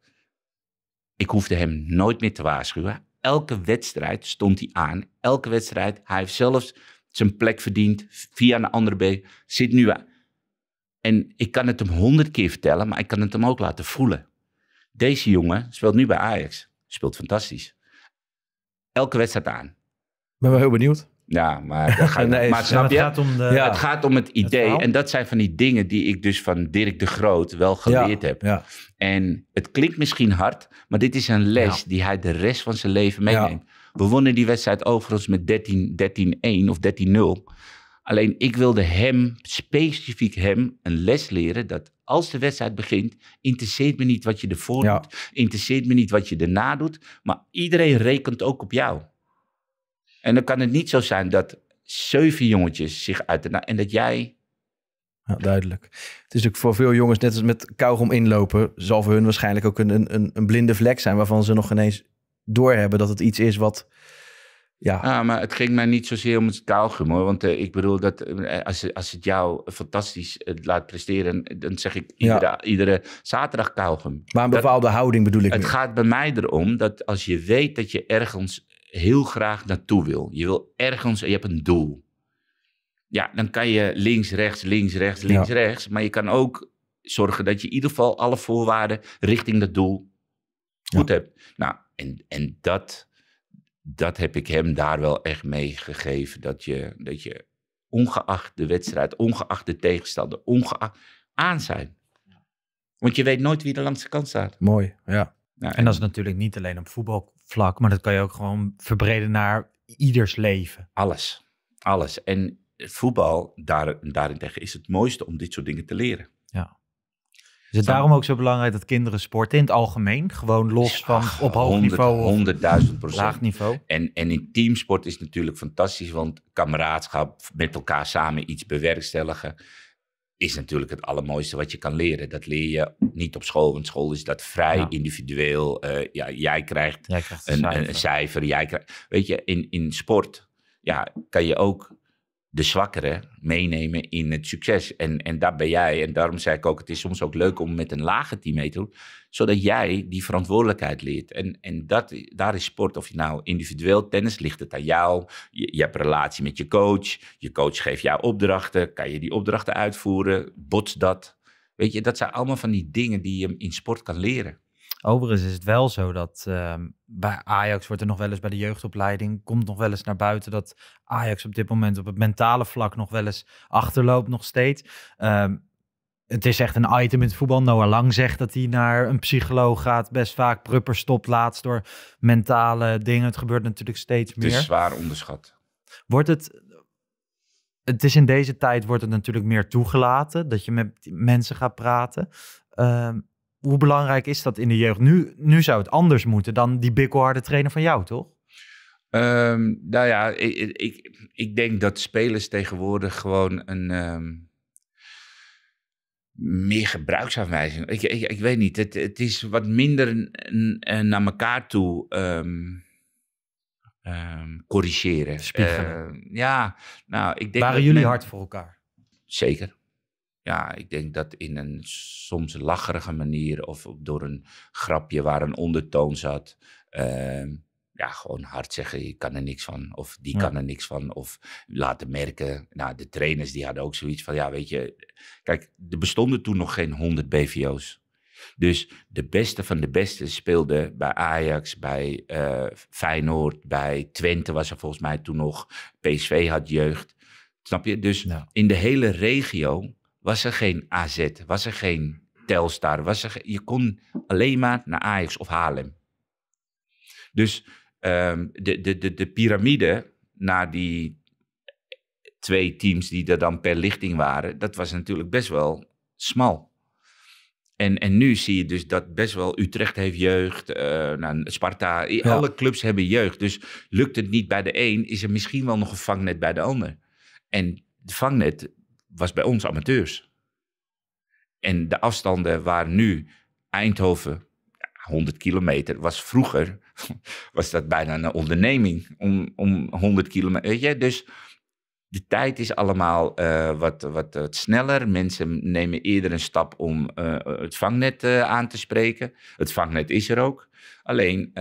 Ik hoefde hem nooit meer te waarschuwen. Elke wedstrijd stond hij aan. Elke wedstrijd. Hij heeft zelfs zijn plek verdiend via een andere B. Zit nu aan. En ik kan het hem 100 keer vertellen, maar ik kan het hem ook laten voelen. Deze jongen speelt nu bij Ajax. Speelt fantastisch. Elke wedstrijd aan. Ben wel heel benieuwd. Ja, maar, dat gaat, nee, maar snap je? Het gaat om het idee. Het en dat zijn van die dingen die ik dus van Dirk de Groot wel geleerd heb. Ja. En het klinkt misschien hard, maar dit is een les die hij de rest van zijn leven meeneemt. Ja. We wonnen die wedstrijd overigens met 13-1 of 13-0. Alleen ik wilde hem, specifiek hem, een les leren dat als de wedstrijd begint, interesseert me niet wat je ervoor doet, interesseert me niet wat je erna doet, maar iedereen rekent ook op jou. En dan kan het niet zo zijn dat 7 jongetjes zich uit de en dat jij... Ja, duidelijk. Het is ook voor veel jongens, net als met kauwgom inlopen, zal voor hun waarschijnlijk ook een blinde vlek zijn waarvan ze nog ineens doorhebben dat het iets is wat... Ja, maar het ging mij niet zozeer om het kauwgum, hoor. Want ik bedoel, dat als het jou fantastisch laat presteren, dan zeg ik iedere zaterdag kauwgum. Maar een bepaalde houding bedoel ik. Het gaat bij mij erom dat als je weet dat je ergens heel graag naartoe wil. Je wil ergens, je hebt een doel. Ja, dan kan je links, rechts. Maar je kan ook zorgen dat je in ieder geval alle voorwaarden richting dat doel goed hebt. Nou, en dat heb ik hem daar wel echt mee gegeven. Dat je ongeacht de wedstrijd, ongeacht de tegenstander, ongeacht aan zijn. Want je weet nooit wie er langs de kant staat. Mooi, ja. Nou, en dat is natuurlijk niet alleen op voetbalvlak, maar dat kan je ook gewoon verbreden naar ieders leven. Alles, alles. En voetbal, daarentegen is het mooiste om dit soort dingen te leren. Ja. Is het daarom ook zo belangrijk dat kinderen sporten in het algemeen? Gewoon los van op hoog niveau of 100.000%. Laag niveau. En in teamsport is het natuurlijk fantastisch, want kameraadschap, met elkaar samen iets bewerkstelligen, is natuurlijk het allermooiste wat je kan leren. Dat leer je niet op school, want school is dat vrij individueel. Jij krijgt een cijfer. Weet je, in sport kan je ook de zwakkeren meenemen in het succes. En daar ben jij. En daarom zei ik ook, het is soms ook leuk om met een lager team mee te doen, zodat jij die verantwoordelijkheid leert. En daar is sport, of je nou individueel tennis, ligt het aan jou. Je hebt een relatie met je coach. Je coach geeft jou opdrachten. Kan je die opdrachten uitvoeren? Botst dat? Weet je, dat zijn allemaal van die dingen die je in sport kan leren. Overigens is het wel zo dat bij Ajax wordt er nog wel eens bij de jeugdopleiding, komt nog wel eens naar buiten dat Ajax op dit moment op het mentale vlak nog wel eens achterloopt nog steeds. Het is echt een item in het voetbal. Noah Lang zegt dat hij naar een psycholoog gaat best vaak. Prupper stopt laatst door mentale dingen. Het gebeurt natuurlijk steeds meer. Het is zwaar onderschat. Het is in deze tijd wordt het natuurlijk meer toegelaten dat je met mensen gaat praten. Hoe belangrijk is dat in de jeugd? Nu zou het anders moeten dan die bikkelharde trainer van jou, toch? Nou ja, ik denk dat spelers tegenwoordig gewoon een meer gebruiksaanwijzing. Ik weet niet, het is wat minder naar elkaar toe corrigeren. Spiegelen. Ik denk waren jullie hard voor elkaar? Zeker. Ja, ik denk dat in een soms lacherige manier of door een grapje waar een ondertoon zat. Gewoon hard zeggen, je kan er niks van. Of die kan er niks van. Of laten merken. Nou, de trainers die hadden ook zoiets van, ja weet je. Kijk, er bestonden toen nog geen 100 BVO's. Dus de beste van de beste speelde bij Ajax, bij Feyenoord, bij Twente was er volgens mij toen nog. PSV had jeugd. Snap je? Dus in de hele regio was er geen AZ, was er geen Telstar. Je kon alleen maar naar Ajax of Haarlem. Dus de piramide naar die 2 teams die er dan per lichting waren, dat was natuurlijk best wel smal. En nu zie je dus dat best wel Utrecht heeft jeugd, Sparta, alle clubs hebben jeugd. Dus lukt het niet bij de een, is er misschien wel nog een vangnet bij de ander. En de vangnet was bij ons amateurs. En de afstanden waar nu Eindhoven 100 kilometer was, vroeger was dat bijna een onderneming om 100 kilometer. Weet je? Dus de tijd is allemaal wat sneller. Mensen nemen eerder een stap om het vangnet aan te spreken. Het vangnet is er ook. Alleen,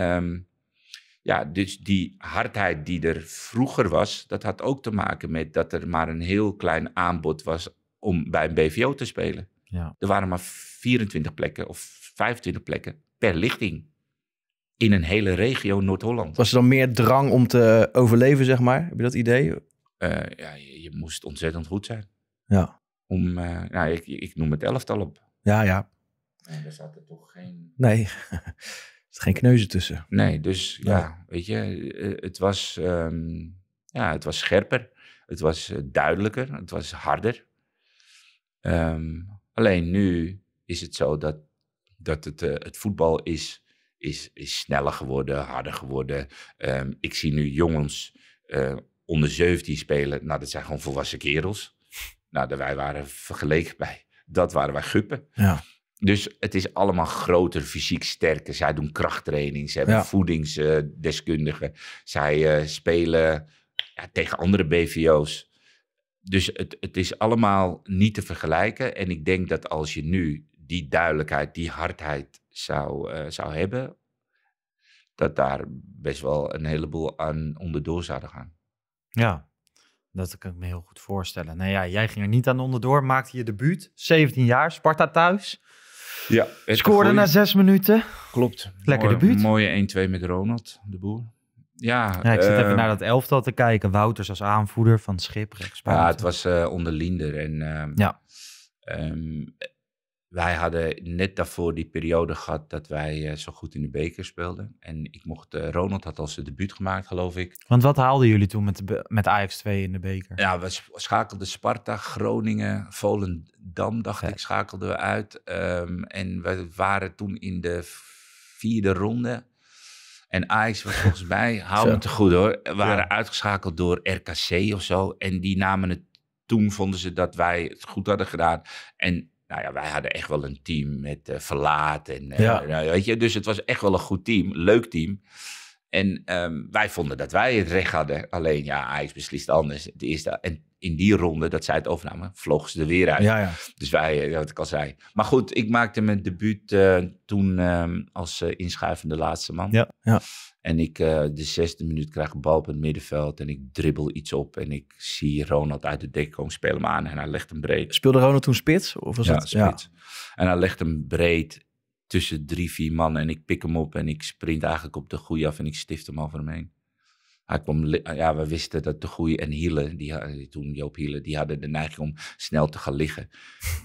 ja, dus die hardheid die er vroeger was, dat had ook te maken met dat er maar een heel klein aanbod was om bij een BVO te spelen. Ja. Er waren maar 24 plekken of 25 plekken per lichting in een hele regio Noord-Holland. Was er dan meer drang om te overleven, zeg maar? Heb je dat idee? Ja, je moest ontzettend goed zijn. Ja. Om, nou, ik noem het elftal op. Ja, ja. En daar zat er toch geen... Nee, er zat geen kneuzen tussen. Nee, dus ja, ja, weet je, het was scherper. Het was duidelijker. Het was harder. Alleen nu is het zo dat het voetbal is sneller geworden, harder geworden. Ik zie nu jongens... onder 17 spelen, nou dat zijn gewoon volwassen kerels. Nou, wij waren vergeleken bij, dat waren wij guppen. Ja. Dus het is allemaal groter, fysiek sterker. Zij doen krachttraining, ze hebben voedingsdeskundigen. Zij spelen tegen andere BVO's. Dus het is allemaal niet te vergelijken. En ik denk dat als je nu die duidelijkheid, die hardheid zou hebben... dat daar best wel een heleboel aan onderdoor zouden gaan. Ja, dat kan ik me heel goed voorstellen. Nou ja, jij ging er niet aan onderdoor, maakte je debuut. 17 jaar, Sparta thuis. Ja, scoorde na 6 minuten. Klopt. Lekker debuut. Mooie 1-2 met Ronald de Boer. Ja, ja, ik zit even naar dat elftal te kijken. Wouters als aanvoerder van Schip, rechtsbuiten. Ja, het was onder Linder. En, ja. Wij hadden net daarvoor die periode gehad dat wij zo goed in de beker speelden. En ik mocht, Ronald had al zijn debuut gemaakt, geloof ik. Want wat haalden jullie toen met Ajax 2 in de beker? Ja, we schakelden Sparta, Groningen, Volendam, dacht ik, schakelden we uit. En we waren toen in de 4e ronde. En Ajax was volgens mij, hou me te goed hoor, waren uitgeschakeld door RKC of zo. En die namen het, toen vonden ze dat wij het goed hadden gedaan. En... nou ja, wij hadden echt wel een team met Verlaat en weet je, dus het was echt wel een goed team, leuk team. En wij vonden dat wij het recht hadden. Alleen ja, Ajax beslist anders. Het eerste, en in die ronde dat zij het overnamen, vlogen ze er weer uit. Ja, ja. Dus wij, wat ik al zei. Maar goed, ik maakte mijn debuut toen als inschuivende laatste man. Ja, ja. En ik de 6e minuut krijg een bal op het middenveld en ik dribbel iets op. En ik zie Ronald uit de dek komen, speel hem aan en hij legt hem breed. Speelde Ronald toen spits? Of was het spits? Ja. En hij legt hem breed tussen 3-4 man en ik pik hem op en ik sprint eigenlijk op de goeie af en ik stift hem over hem heen. Hij kwam, ja, we wisten dat de goeie en Hielen, toen Joop Hielen, die hadden de neiging om snel te gaan liggen.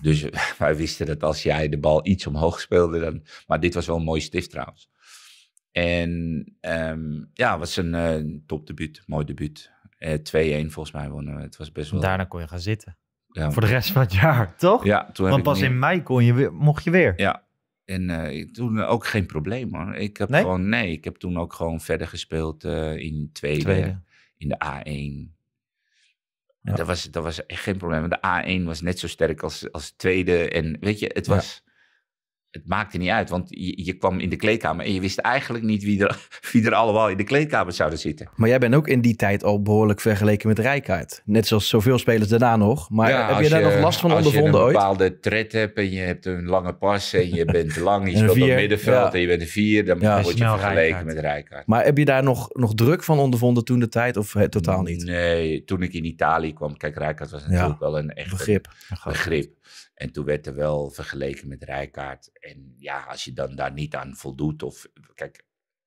Dus wij wisten dat als jij de bal iets omhoog speelde, dan... Maar dit was wel een mooie stift trouwens. En ja, het was een topdebuut, mooi debuut. 2-1 volgens mij wonnen we. Het was best wel... Daarna kon je gaan zitten. Ja. Voor de rest van het jaar, toch? Ja, toen want pas in mei kon je weer, mocht je weer. Ja, en toen ook geen probleem hoor. Ik heb gewoon, nee, ik heb toen ook gewoon verder gespeeld in tweede, in de A1. Ja. Dat was echt geen probleem. De A1 was net zo sterk als tweede. En weet je, het was... Ja. Het maakte niet uit, want je kwam in de kleedkamer... en je wist eigenlijk niet wie er allemaal in de kleedkamer zouden zitten. Maar jij bent ook in die tijd al behoorlijk vergeleken met Rijkaard. Net zoals zoveel spelers daarna nog. Maar ja, heb je daar nog last van ondervonden ooit? Als je een bepaalde tred hebt en je hebt een lange pas... en je bent lang, je speelt op middenveld en je bent een 4... dan word je vergeleken met Rijkaard. Maar heb je daar nog druk van ondervonden toen de tijd of totaal niet? Nee, toen ik in Italië kwam... Kijk, Rijkaard was natuurlijk wel een echt begrip. En toen werd er wel vergeleken met Rijkaard. En ja, als je dan daar niet aan voldoet. Of kijk,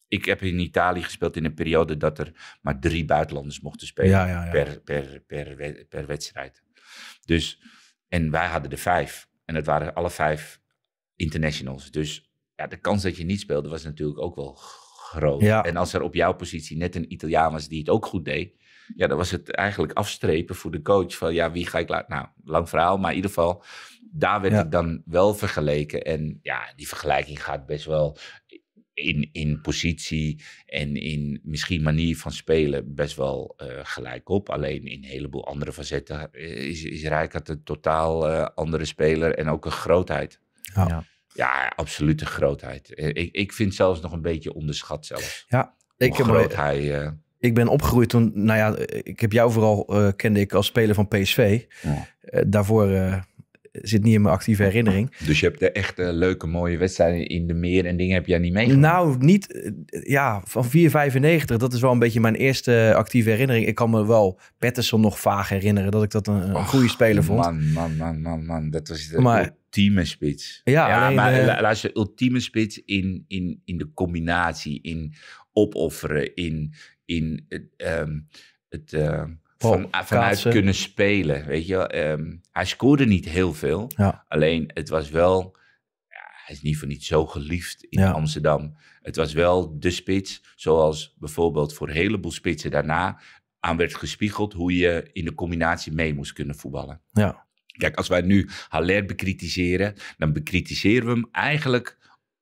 ik heb in Italië gespeeld in een periode dat er maar 3 buitenlanders mochten spelen per wedstrijd. Dus, en wij hadden er 5. En dat waren alle 5 internationals. Dus ja, de kans dat je niet speelde was natuurlijk ook wel groot. Ja. En als er op jouw positie net een Italiaan was die het ook goed deed... Ja, dan was het eigenlijk afstrepen voor de coach van ja, wie ga ik laten? Nou, lang verhaal, maar in ieder geval, daar werd ik dan wel vergeleken. En ja, die vergelijking gaat best wel in positie en in misschien manier van spelen best wel gelijk op. Alleen in een heleboel andere facetten is Rijkaard een totaal andere speler en ook een grootheid. Oh. Ja, absolute grootheid. Ik vind zelfs nog een beetje onderschat zelfs. Ja, ik heb groot hij... Ik ben opgegroeid toen, nou ja, ik heb jou vooral, kende ik als speler van PSV. Ja. Daarvoor zit niet in mijn actieve herinnering. Dus je hebt de echte leuke mooie wedstrijden in de meer en dingen heb jij niet meegemaakt? Nou, niet, ja, van 4,95. Dat is wel een beetje mijn eerste actieve herinnering. Ik kan me wel Pettersson nog vaag herinneren dat ik dat een goede speler vond. Man. Dat was de ultieme spits. Ja, ja alleen, maar luister, ultieme spits in de combinatie, in opofferen, in het vanuit kunnen spelen, weet je. Hij scoorde niet heel veel, ja. Alleen het was wel, ja, hij is niet voor niet zo geliefd in Amsterdam. Het was wel de spits, zoals bijvoorbeeld voor een heleboel spitsen daarna aan werd gespiegeld hoe je in de combinatie mee moest kunnen voetballen. Ja. Kijk, als wij nu Haller bekritiseren, dan bekritiseren we hem eigenlijk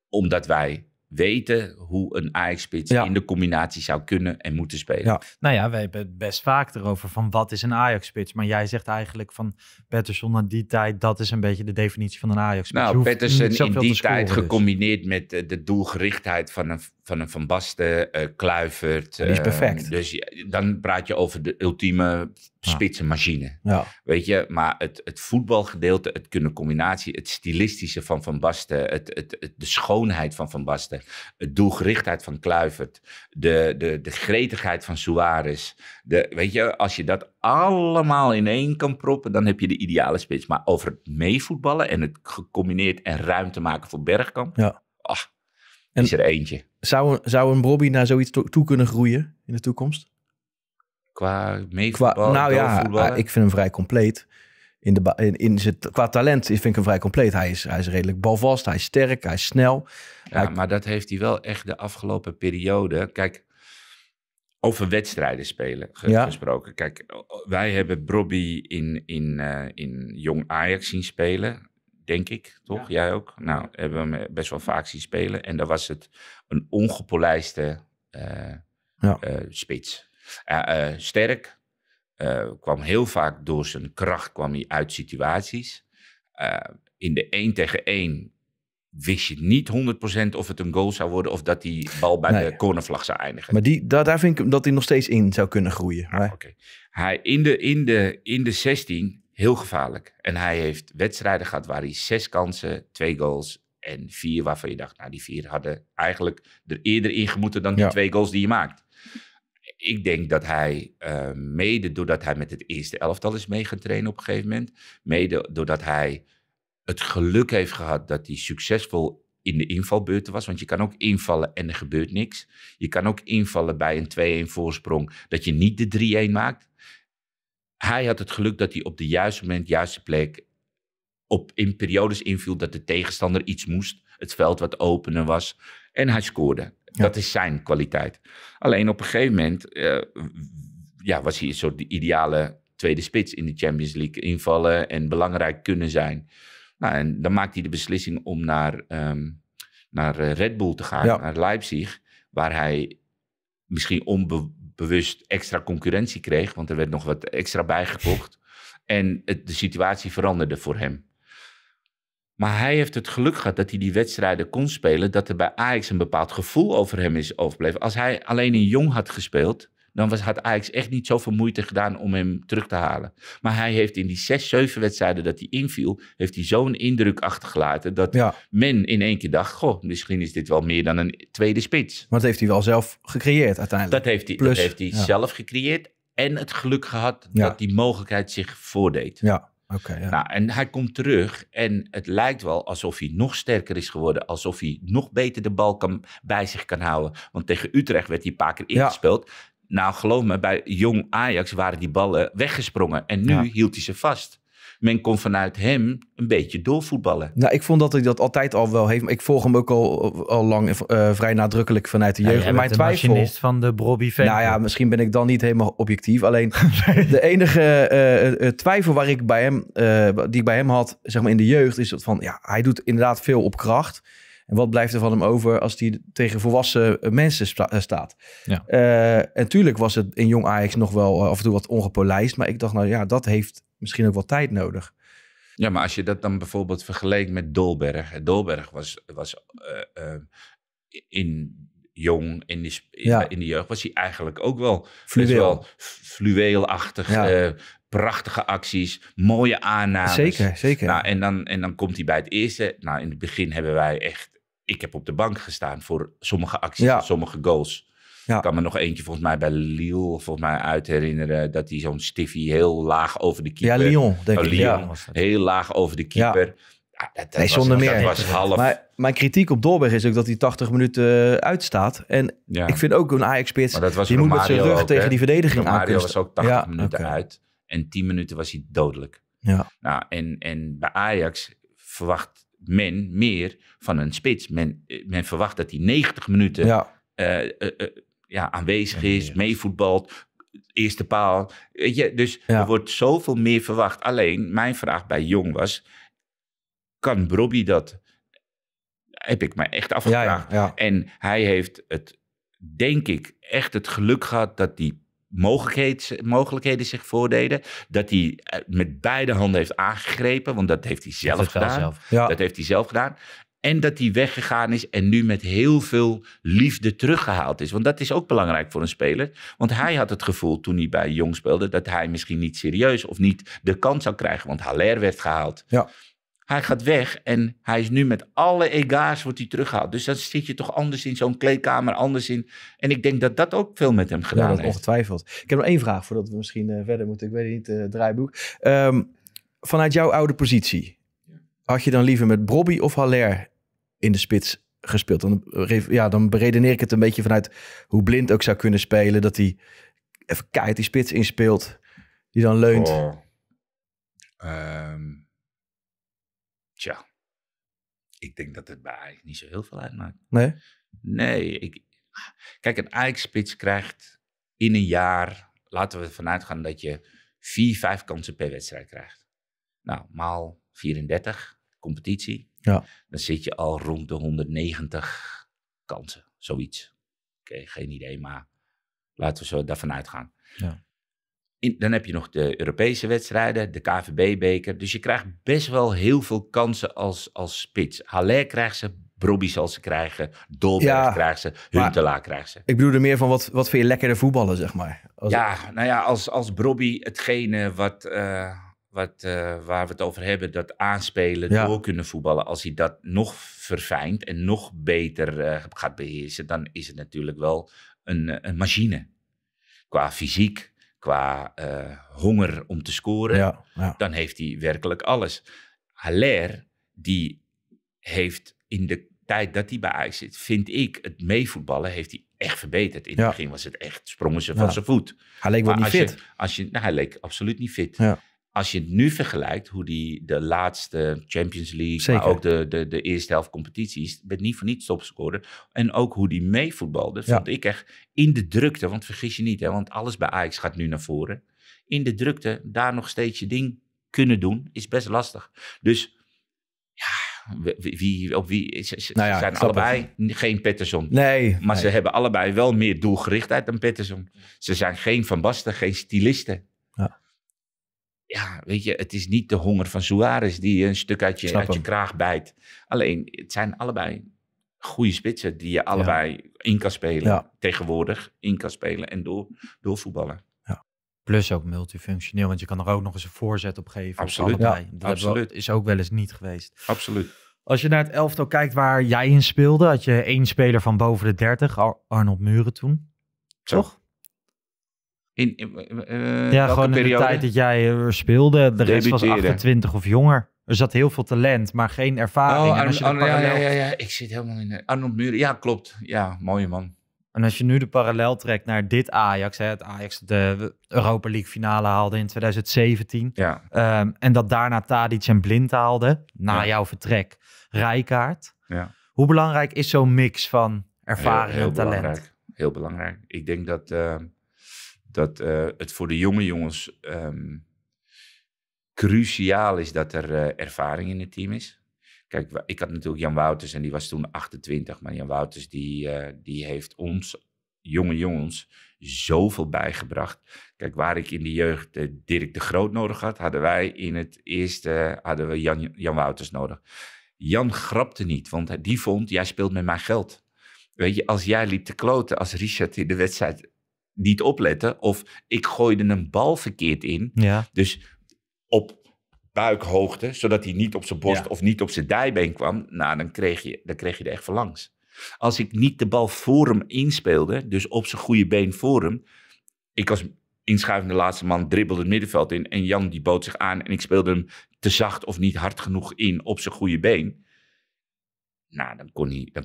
omdat wij weten hoe een Ajax-spits in de combinatie zou kunnen en moeten spelen. Ja. Nou ja, wij hebben het best vaak erover van wat is een Ajax-spits. Maar jij zegt eigenlijk van Pettersson aan die tijd, dat is een beetje de definitie van een Ajax-spits. Nou, Pettersson in die tijd gecombineerd met de doelgerichtheid van een Van Basten, Kluivert. Die is perfect. Dus dan praat je over de ultieme spitsenmachine. Ja. Weet je, maar het voetbalgedeelte, het kunnen combinatie, het stilistische van Van Basten, de schoonheid van Van Basten, de doelgerichtheid van Kluivert, de gretigheid van Suarez. Weet je, als je dat allemaal in één kan proppen, dan heb je de ideale spits. Maar over het meevoetballen en het gecombineerd en ruimte maken voor Bergkamp, is er eentje. Zou een Brobbey naar zoiets toe kunnen groeien in de toekomst? Qua meevoetbal? Nou ja, ik vind hem vrij compleet. Qua talent vind ik hem vrij compleet. Hij is redelijk balvast, hij is sterk, hij is snel. Ja, maar dat heeft hij wel echt de afgelopen periode. Kijk, over wedstrijden spelen gesproken. Kijk, wij hebben Brobbey in Jong Ajax zien spelen. Denk ik, toch? Ja. Jij ook? Nou, hebben we hem best wel vaak zien spelen. En daar was het een ongepolijste spits. Sterk. Kwam heel vaak door zijn kracht kwam hij uit situaties. In de 1-tegen-1 wist je niet 100% of het een goal zou worden of dat die bal bij de cornervlag zou eindigen. Maar daar vind ik dat hij nog steeds in zou kunnen groeien. Ah, okay. Hij in de 16... heel gevaarlijk. En hij heeft wedstrijden gehad waar hij 6 kansen, 2 goals en 4 waarvan je dacht, nou die 4 hadden eigenlijk er eerder in gemoeten dan die 2 goals die je maakt. Ik denk dat hij mede doordat hij met het eerste elftal is mee gaan trainen op een gegeven moment, mede doordat hij het geluk heeft gehad dat hij succesvol in de invalbeurten was. Want je kan ook invallen en er gebeurt niks. Je kan ook invallen bij een 2-1 voorsprong dat je niet de 3-1 maakt. Hij had het geluk dat hij op de juiste moment, juiste plek, in periodes inviel dat de tegenstander iets moest. Het veld wat opener was. En hij scoorde. Ja. Dat is zijn kwaliteit. Alleen op een gegeven moment was hij een soort de ideale tweede spits in de Champions League. Invallen en belangrijk kunnen zijn. Nou, en dan maakt hij de beslissing om naar Red Bull te gaan, naar Leipzig. Waar hij misschien bewust extra concurrentie kreeg, want er werd nog wat extra bijgekocht. En de situatie veranderde voor hem. Maar hij heeft het geluk gehad dat hij die wedstrijden kon spelen, dat er bij Ajax een bepaald gevoel over hem is overbleven. Als hij alleen in Jong had gespeeld, dan had Ajax echt niet zoveel moeite gedaan om hem terug te halen. Maar hij heeft in die 6, 7 wedstrijden dat hij inviel, heeft hij zo'n indruk achtergelaten dat men in één keer dacht, goh, misschien is dit wel meer dan een tweede spits. Maar dat heeft hij wel zelf gecreëerd uiteindelijk. Dat heeft hij zelf gecreëerd en het geluk gehad dat die mogelijkheid zich voordeed. Ja. Nou, en hij komt terug en het lijkt wel alsof hij nog sterker is geworden. Alsof hij nog beter de bal bij zich kan houden. Want tegen Utrecht werd hij een paar keer ingespeeld. Nou, geloof me, bij Jong Ajax waren die ballen weggesprongen. En nu hield hij ze vast. Men kon vanuit hem een beetje doorvoetballen. Nou, ik vond dat hij dat altijd al wel heeft. Maar ik volg hem ook al lang vrij nadrukkelijk vanuit de jeugd. En mijn twijfel, machinist van de Brobbey fan. Nou ja, misschien ben ik dan niet helemaal objectief. Alleen de enige twijfel waar ik bij hem, die ik bij hem had, zeg maar in de jeugd, is dat van, ja, hij doet inderdaad veel op kracht. En wat blijft er van hem over als hij tegen volwassen mensen staat? Ja. En tuurlijk was het in Jong Ajax nog wel af en toe wat ongepolijst. Maar ik dacht, nou ja, dat heeft misschien ook wel tijd nodig. Ja, maar als je dat dan bijvoorbeeld vergeleek met Dolberg. Dolberg was in jong in de jeugd was hij eigenlijk ook wel fluweelachtig. Ja. Prachtige acties, mooie aannames. Zeker, zeker. Nou, en dan komt hij bij het eerste. Nou, in het begin hebben wij echt... Ik heb op de bank gestaan voor sommige acties, sommige goals. Ja. Ik kan me nog eentje volgens mij bij Lille uit herinneren... dat hij zo'n stiffie heel laag over de keeper... Ja, Lyon, denk ik. Ja. Heel laag over de keeper... Ja. Dat was half. Maar mijn kritiek op Dolberg is ook dat hij 80 minuten uitstaat. En ik vind ook een Ajax-spits, die moet met zijn rug tegen die verdediging aan. Mario was ook 80 minuten uit. En 10 minuten was hij dodelijk. Ja. Nou, en bij Ajax verwacht men meer van een spits. Men verwacht dat hij 90 minuten aanwezig is, meevoetbalt... Eerste paal. Weet je, dus er wordt zoveel meer verwacht. Alleen, mijn vraag bij Jong was... Kan Brobbey dat? Heb ik me echt afgevraagd. Ja, ja, ja. En hij heeft het, denk ik, echt het geluk gehad dat die mogelijkheden zich voordeden. Dat hij met beide handen heeft aangegrepen, want dat heeft hij zelf gedaan. Ja. Dat heeft hij zelf gedaan. En dat hij weggegaan is en nu met heel veel liefde teruggehaald is. Want dat is ook belangrijk voor een speler. Want hij had het gevoel toen hij bij Jong speelde dat hij misschien niet serieus of niet de kans zou krijgen. Want Haller werd gehaald. Ja. Hij gaat weg en hij is nu met alle egaars wordt hij teruggehaald. Dus dan zit je toch anders in zo'n kleedkamer, anders in... En ik denk dat dat ook veel met hem gedaan heeft. Ja, dat ongetwijfeld. Ik heb nog één vraag voordat we misschien verder moeten. Ik weet niet, draaiboek. Vanuit jouw oude positie, had je dan liever met Brobbey of Haller in de spits gespeeld? Dan beredeneer ik het een beetje vanuit hoe Blind ook zou kunnen spelen. Dat hij even keihard die spits inspeelt, die dan leunt. Ja, ik denk dat het bij Ajax niet zo heel veel uitmaakt. Nee? Nee. Kijk, een Ajax-spits krijgt in een jaar... Laten we ervan uitgaan dat je 4-5 kansen per wedstrijd krijgt. Nou, maal 34, competitie. Ja. Dan zit je al rond de 190 kansen, zoiets. Oké, geen idee, maar laten we zo daarvan uitgaan. Ja. Dan heb je nog de Europese wedstrijden, de KVB-beker. Dus je krijgt best wel heel veel kansen als spits. Haller krijgt ze, Brobbey zal ze krijgen, Dolberg krijgt ze, Huntelaar krijgt ze. Ik bedoel er meer van, wat vind je lekkerder voetballen, zeg maar? Als Brobbey hetgene waar we het over hebben, dat aanspelen, door kunnen voetballen. Als hij dat nog verfijnt en nog beter gaat beheersen, dan is het natuurlijk wel een machine. Qua fysiek. Qua honger om te scoren, dan heeft hij werkelijk alles. Haller, die heeft in de tijd dat hij bij Ajax zit, vind ik, het meevoetballen heeft hij echt verbeterd. In het begin was het echt, sprongen ze van zijn voet. Hij leek wel niet fit. Hij leek absoluut niet fit. Ja. Als je het nu vergelijkt, hoe hij de laatste Champions League... Zeker. Maar ook de eerste helft competities... met niet voor niets topscorer. En ook hoe hij meevoetbalde, vond ik echt in de drukte. Want vergis je niet, hè, want alles bij Ajax gaat nu naar voren. In de drukte, daar nog steeds je ding kunnen doen, is best lastig. Dus ja, ze zijn allebei geen Pettersson. Nee. Maar ze hebben allebei wel meer doelgerichtheid dan Pettersson. Ze zijn geen Van Basten, geen stylisten. Ja. Ja, weet je, het is niet de honger van Suarez die een stuk uit je kraag bijt. Alleen, het zijn allebei goede spitsen die je allebei in kan spelen. Ja. Tegenwoordig in kan spelen en doorvoetballen. Ja. Plus ook multifunctioneel, want je kan er ook nog eens een voorzet op geven. Absoluut. Dat is ook wel eens niet geweest. Absoluut. Als je naar het elftal kijkt waar jij in speelde, had je één speler van boven de 30, Arnold Muren toen. Zo. Toch? Gewoon in periode? De tijd dat jij er speelde. De rest was 28 of jonger. Er zat heel veel talent, maar geen ervaring. Ik zit helemaal in de... Arnold Muren, ja, klopt. Ja, mooie man. En als je nu de parallel trekt naar dit Ajax... Hè, het Ajax de Europa League finale haalde in 2017... Ja. En dat daarna Tadic en Blind haalde... na jouw vertrek, Rijkaard. Ja. Hoe belangrijk is zo'n mix van ervaring en talent? Belangrijk. Heel belangrijk. Ik denk dat... Dat het voor de jonge jongens cruciaal is dat er ervaring in het team is. Kijk, ik had natuurlijk Jan Wouters en die was toen 28. Maar Jan Wouters die heeft ons, jonge jongens, zoveel bijgebracht. Kijk, waar ik in de jeugd Dirk de Groot nodig had, hadden wij in het eerste Jan Wouters nodig. Jan grapte niet, want die vond, jij speelt met mijn geld. Weet je, als jij liep te kloten, als Richard in de wedstrijd niet oplette, of ik gooide een bal verkeerd in, ja. Dus op buikhoogte, zodat hij niet op zijn borst, ja, of niet op zijn dijbeen kwam, nou, dan kreeg je er echt van langs. Als ik niet de bal voor hem inspeelde, dus op zijn goede been voor hem, ik als inschuivende laatste man dribbelde het middenveld in en Jan die bood zich aan en ik speelde hem te zacht of niet hard genoeg in op zijn goede been. Nou, dan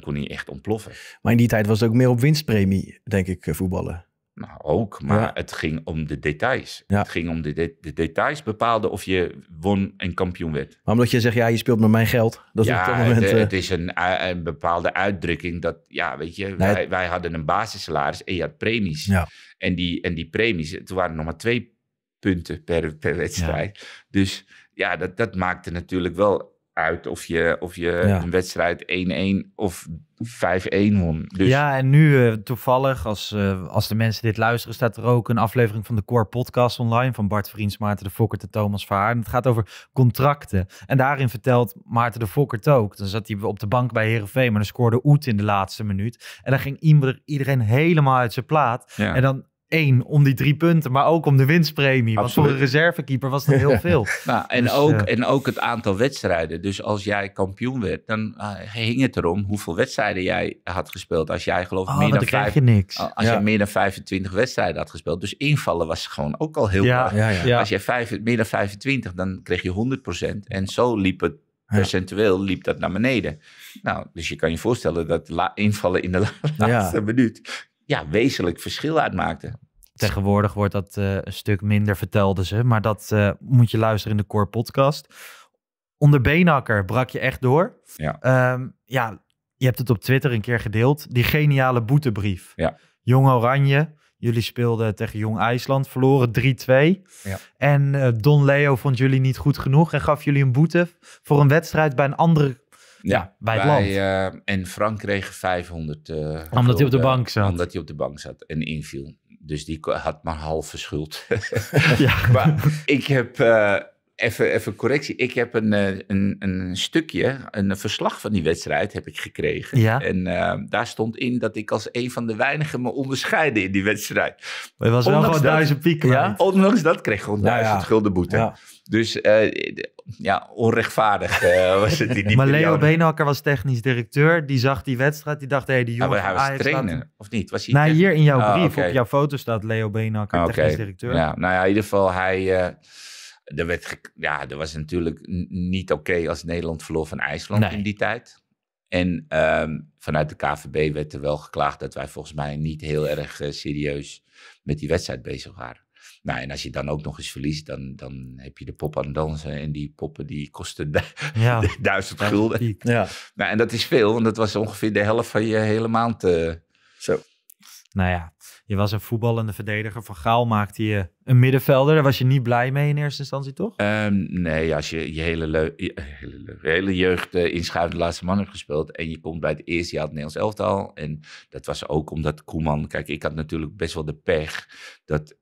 kon hij echt ontploffen. Maar in die tijd was het ook meer op winstpremie, denk ik, voetballen. Nou, ook, maar ja, het ging om de details. Ja. Het ging om de details bepaalden of je won en kampioen werd. Maar omdat je zegt, ja, je speelt met mijn geld. Dat is ja, op dat moment, het is een bepaalde uitdrukking. Dat, ja, weet je, wij hadden een basissalaris en je had premies. Ja. En die premies, toen waren nog maar 2 punten per wedstrijd. Ja. Dus ja, dat maakte natuurlijk wel uit of je ja, een wedstrijd 1-1 of 5-1 won. Dus... Ja, en nu toevallig, als de mensen dit luisteren, staat er ook een aflevering van de Core Podcast online van Bart Vriends, Maarten de Fokkert en Thomas Vaar. En het gaat over contracten. En daarin vertelt Maarten de Fokkert ook. Dan zat hij op de bank bij Heerenveen, maar dan scoorde Oet in de laatste minuut. En dan ging iedereen helemaal uit zijn plaat. Ja. En dan... Eén, om die 3 punten, maar ook om de winstpremie. Absoluut. Want voor een reservekeeper was dat heel veel. Nou, en ook het aantal wedstrijden. Dus als jij kampioen werd, dan hing het erom hoeveel wedstrijden jij had gespeeld. Als jij geloof ik meer dan 25 wedstrijden had gespeeld. Dus invallen was gewoon ook al heel laag. Ja, ja, ja. Als jij meer dan 25, dan kreeg je 100%. En zo liep het. Ja. Percentueel liep dat naar beneden. Nou, dus je kan je voorstellen dat invallen in de laatste minuut... Ja, wezenlijk verschil uitmaakte. Tegenwoordig wordt dat een stuk minder, vertelden ze. Maar dat moet je luisteren in de Core Podcast. Onder Beenhakker brak je echt door. Ja. Ja, je hebt het op Twitter een keer gedeeld. Die geniale boetebrief. Ja. Jong Oranje. Jullie speelden tegen Jong IJsland. Verloren 3-2. Ja. En Don Leo vond jullie niet goed genoeg. En gaf jullie een boete voor een wedstrijd bij een andere... Ja, bij het land. En Frank kreeg 500. Omdat hij op de bank zat. Omdat hij op de bank zat en inviel. Dus die had maar halve schuld. Ja. Maar ik heb, even correctie, ik heb een stukje, een verslag van die wedstrijd heb ik gekregen. Ja. En daar stond in dat ik als een van de weinigen me onderscheidde in die wedstrijd. Maar het was wel gewoon 1000 piek. Ja? Ondanks dat kreeg gewoon 1000 gulden boete. Ja. Dus... ja, onrechtvaardig was het in die Maar periode. Leo Beenhakker was technisch directeur. Die zag die wedstrijd. Die dacht, hé, hey, die jongen... hij was trainer, of niet? Was hij hier in jouw brief, okay, op jouw foto staat Leo Beenhakker, technisch directeur. Ja, nou ja, in ieder geval, hij... dat was natuurlijk niet oké als Nederland verloor van IJsland in die tijd. En vanuit de KVB werd er wel geklaagd dat wij volgens mij niet heel erg serieus met die wedstrijd bezig waren. Nou, en als je dan ook nog eens verliest, dan heb je de pop aan het dansen. En die poppen die kosten 1000 gulden. Ja. Nou, en dat is veel, want dat was ongeveer de helft van je hele maand. Zo. Nou ja, je was een voetballende verdediger. Van Gaal maakte je een middenvelder. Daar was je niet blij mee in eerste instantie, toch? Nee, als je je hele jeugd inschuivend de laatste man hebt gespeeld. En je komt bij het eerste jaar het Nederlands elftal. En dat was ook omdat Koeman... Kijk, ik had natuurlijk best wel de pech dat...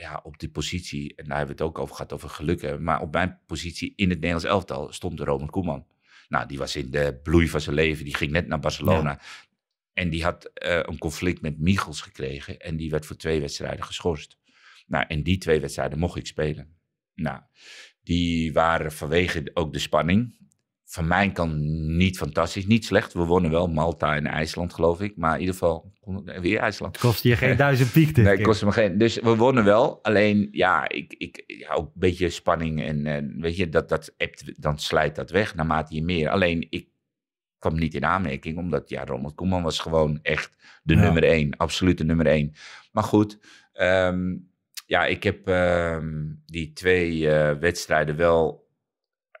Ja, op die positie, en daar hebben we het ook over gehad, over gelukken. Maar op mijn positie in het Nederlands elftal stond Ronald Koeman. Nou, die was in de bloei van zijn leven. Die ging net naar Barcelona. Ja. En die had een conflict met Michels gekregen. En die werd voor 2 wedstrijden geschorst. Nou, en die 2 wedstrijden mocht ik spelen. Nou, die waren vanwege ook de spanning... Van mijn kant niet fantastisch, niet slecht. We wonnen wel Malta en IJsland, geloof ik. Maar in ieder geval, weer IJsland. Kostte je geen 1000 piek, dit. Nee, kostte me geen. Dus we wonnen wel. Alleen, ja, ook een beetje spanning. En weet je, dat ebt, dan slijt dat weg naarmate je meer. Alleen, ik kwam niet in aanmerking. Omdat, ja, Ronald Koeman was gewoon echt de nummer 1. Absoluut de nummer 1. Maar goed, ja, ik heb die 2 wedstrijden wel...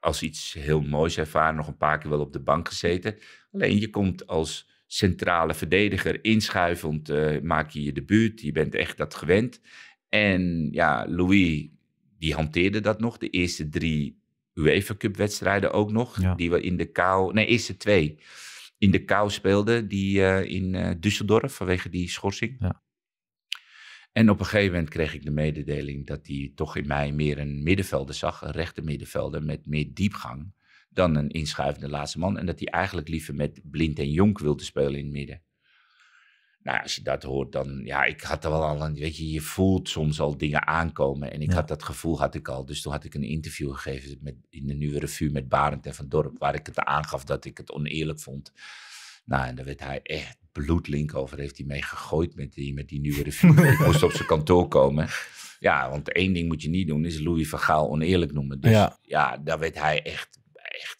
als iets heel moois ervaren, nog een paar keer wel op de bank gezeten. Alleen je komt als centrale verdediger inschuivend, maak je debuut, je bent echt dat gewend. En ja, Louis, die hanteerde dat nog, de eerste 3 UEFA Cup wedstrijden ook nog, ja, die we in de kou, nee, eerste 2 in de kou speelden, die in Düsseldorf, vanwege die schorsing. Ja. En op een gegeven moment kreeg ik de mededeling dat hij toch in mij meer een middenvelder zag, een rechte middenvelder met meer diepgang dan een inschuivende laatste man. En dat hij eigenlijk liever met Blind en Jonk wilde spelen in het midden. Nou, als je dat hoort, dan... Ja, ik had er wel al een... Weet je, je voelt soms al dingen aankomen. En ik had dat gevoel had ik al. Dus toen had ik een interview gegeven in de Nieuwe Revue met Barend en Van Dorp, waar ik het aangaf dat ik het oneerlijk vond. Nou, en daar werd hij echt bloedlink over. Heeft hij mee gegooid met die Nieuwe Revue. Ik moest op zijn kantoor komen. Ja, want één ding moet je niet doen, is Louis van Gaal oneerlijk noemen. Dus ja daar werd hij echt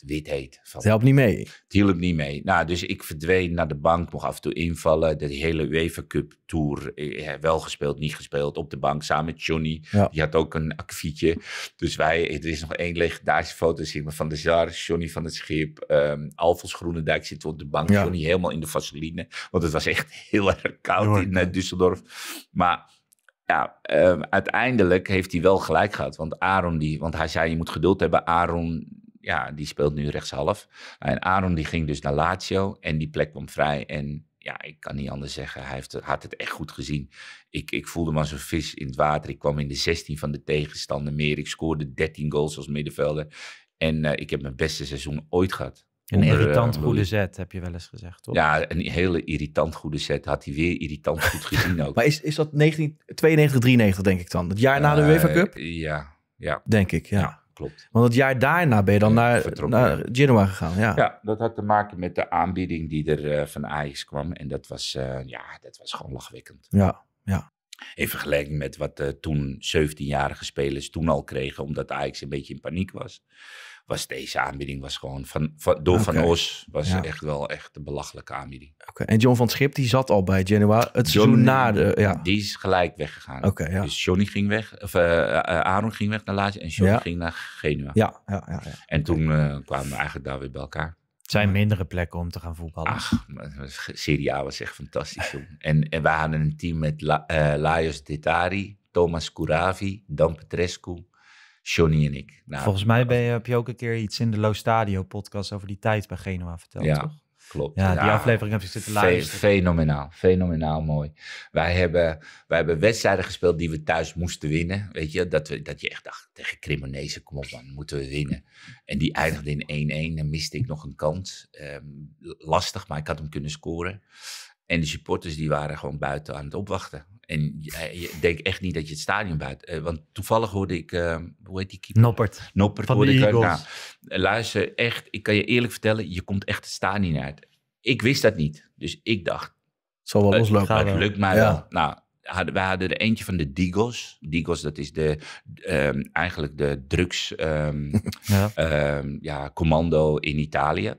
wit heet. Het helpt niet mee. Het hielp niet mee. Nou, dus ik verdween naar de bank, mocht af en toe invallen. De hele UEFA Cup Tour, wel gespeeld, niet gespeeld, op de bank, samen met Johnny. Ja. Die had ook een akkefietje. Dus er is nog één legendarische foto, zeg maar, van de Zar, Johnny van het Schip, Alfons Groenendijk zit op de bank, Johnny helemaal in de vaseline, want het was echt heel erg koud in Düsseldorf. Maar... Ja, uiteindelijk heeft hij wel gelijk gehad. Want Aaron, want hij zei je moet geduld hebben. Aaron, ja, die speelt nu rechtshalf. En Aaron die ging dus naar Lazio en die plek kwam vrij. En ja, ik kan niet anders zeggen, hij had het echt goed gezien. Ik voelde me als een vis in het water. Ik kwam in de 16 van de tegenstander meer. Ik scoorde 13 goals als middenvelder. En ik heb mijn beste seizoen ooit gehad. Een irritant goede set, heb je wel eens gezegd, toch? Ja, een hele irritant goede set. Had hij weer irritant goed gezien ook. Maar is dat 1992, 93 denk ik dan? Het jaar na de UEFA Cup? Ja. Denk ik, ja. Klopt. Want het jaar daarna ben je dan naar Genoa gegaan, ja. Ja, dat had te maken met de aanbieding die er van Ajax kwam. En dat was gewoon lachwekkend. Ja. In vergelijking met wat toen 17-jarige spelers toen al kregen, omdat Ajax een beetje in paniek was. Was deze aanbieding was gewoon door Van Os was echt wel echt een belachelijke aanbieding. Okay. En John van het Schip die zat al bij Genoa het seizoen na de... Ja. Die is gelijk weggegaan. Dus Johnny ging weg, of Aaron ging weg naar Lazio en Johnny ging naar Genoa. Ja. En toen kwamen we eigenlijk daar weer bij elkaar. Het zijn mindere plekken om te gaan voetballen. Ach, Serie A was echt fantastisch. En wij hadden een team met Lajos Detari, Thomas Kouravi, Dan Petrescu, Johnny en ik. Nou, volgens mij heb je ook een keer iets in de Lo Stadio podcast over die tijd bij Genoa verteld, toch? Klopt. Ja, die aflevering heb ik zitten luisteren. Fenomenaal mooi. Wij hebben wedstrijden gespeeld die we thuis moesten winnen. Weet je, dat je echt dacht, tegen Cremonese, kom op man, moeten we winnen. En die eindigde in 1-1, dan miste ik nog een kans. Lastig, maar ik had hem kunnen scoren. En de supporters die waren gewoon buiten aan het opwachten. En ik denk echt niet dat je het stadion buiten... want toevallig hoorde ik... hoe heet die keeper? Noppert van de Eagles. Luister, echt, ik kan je eerlijk vertellen... je komt echt het stadion uit. Ik wist dat niet. Dus ik dacht... Zal wel loslopen. Het lukt mij wel. Nou, wij hadden er eentje van de Digos. Digos, dat is eigenlijk de drugs commando in Italië.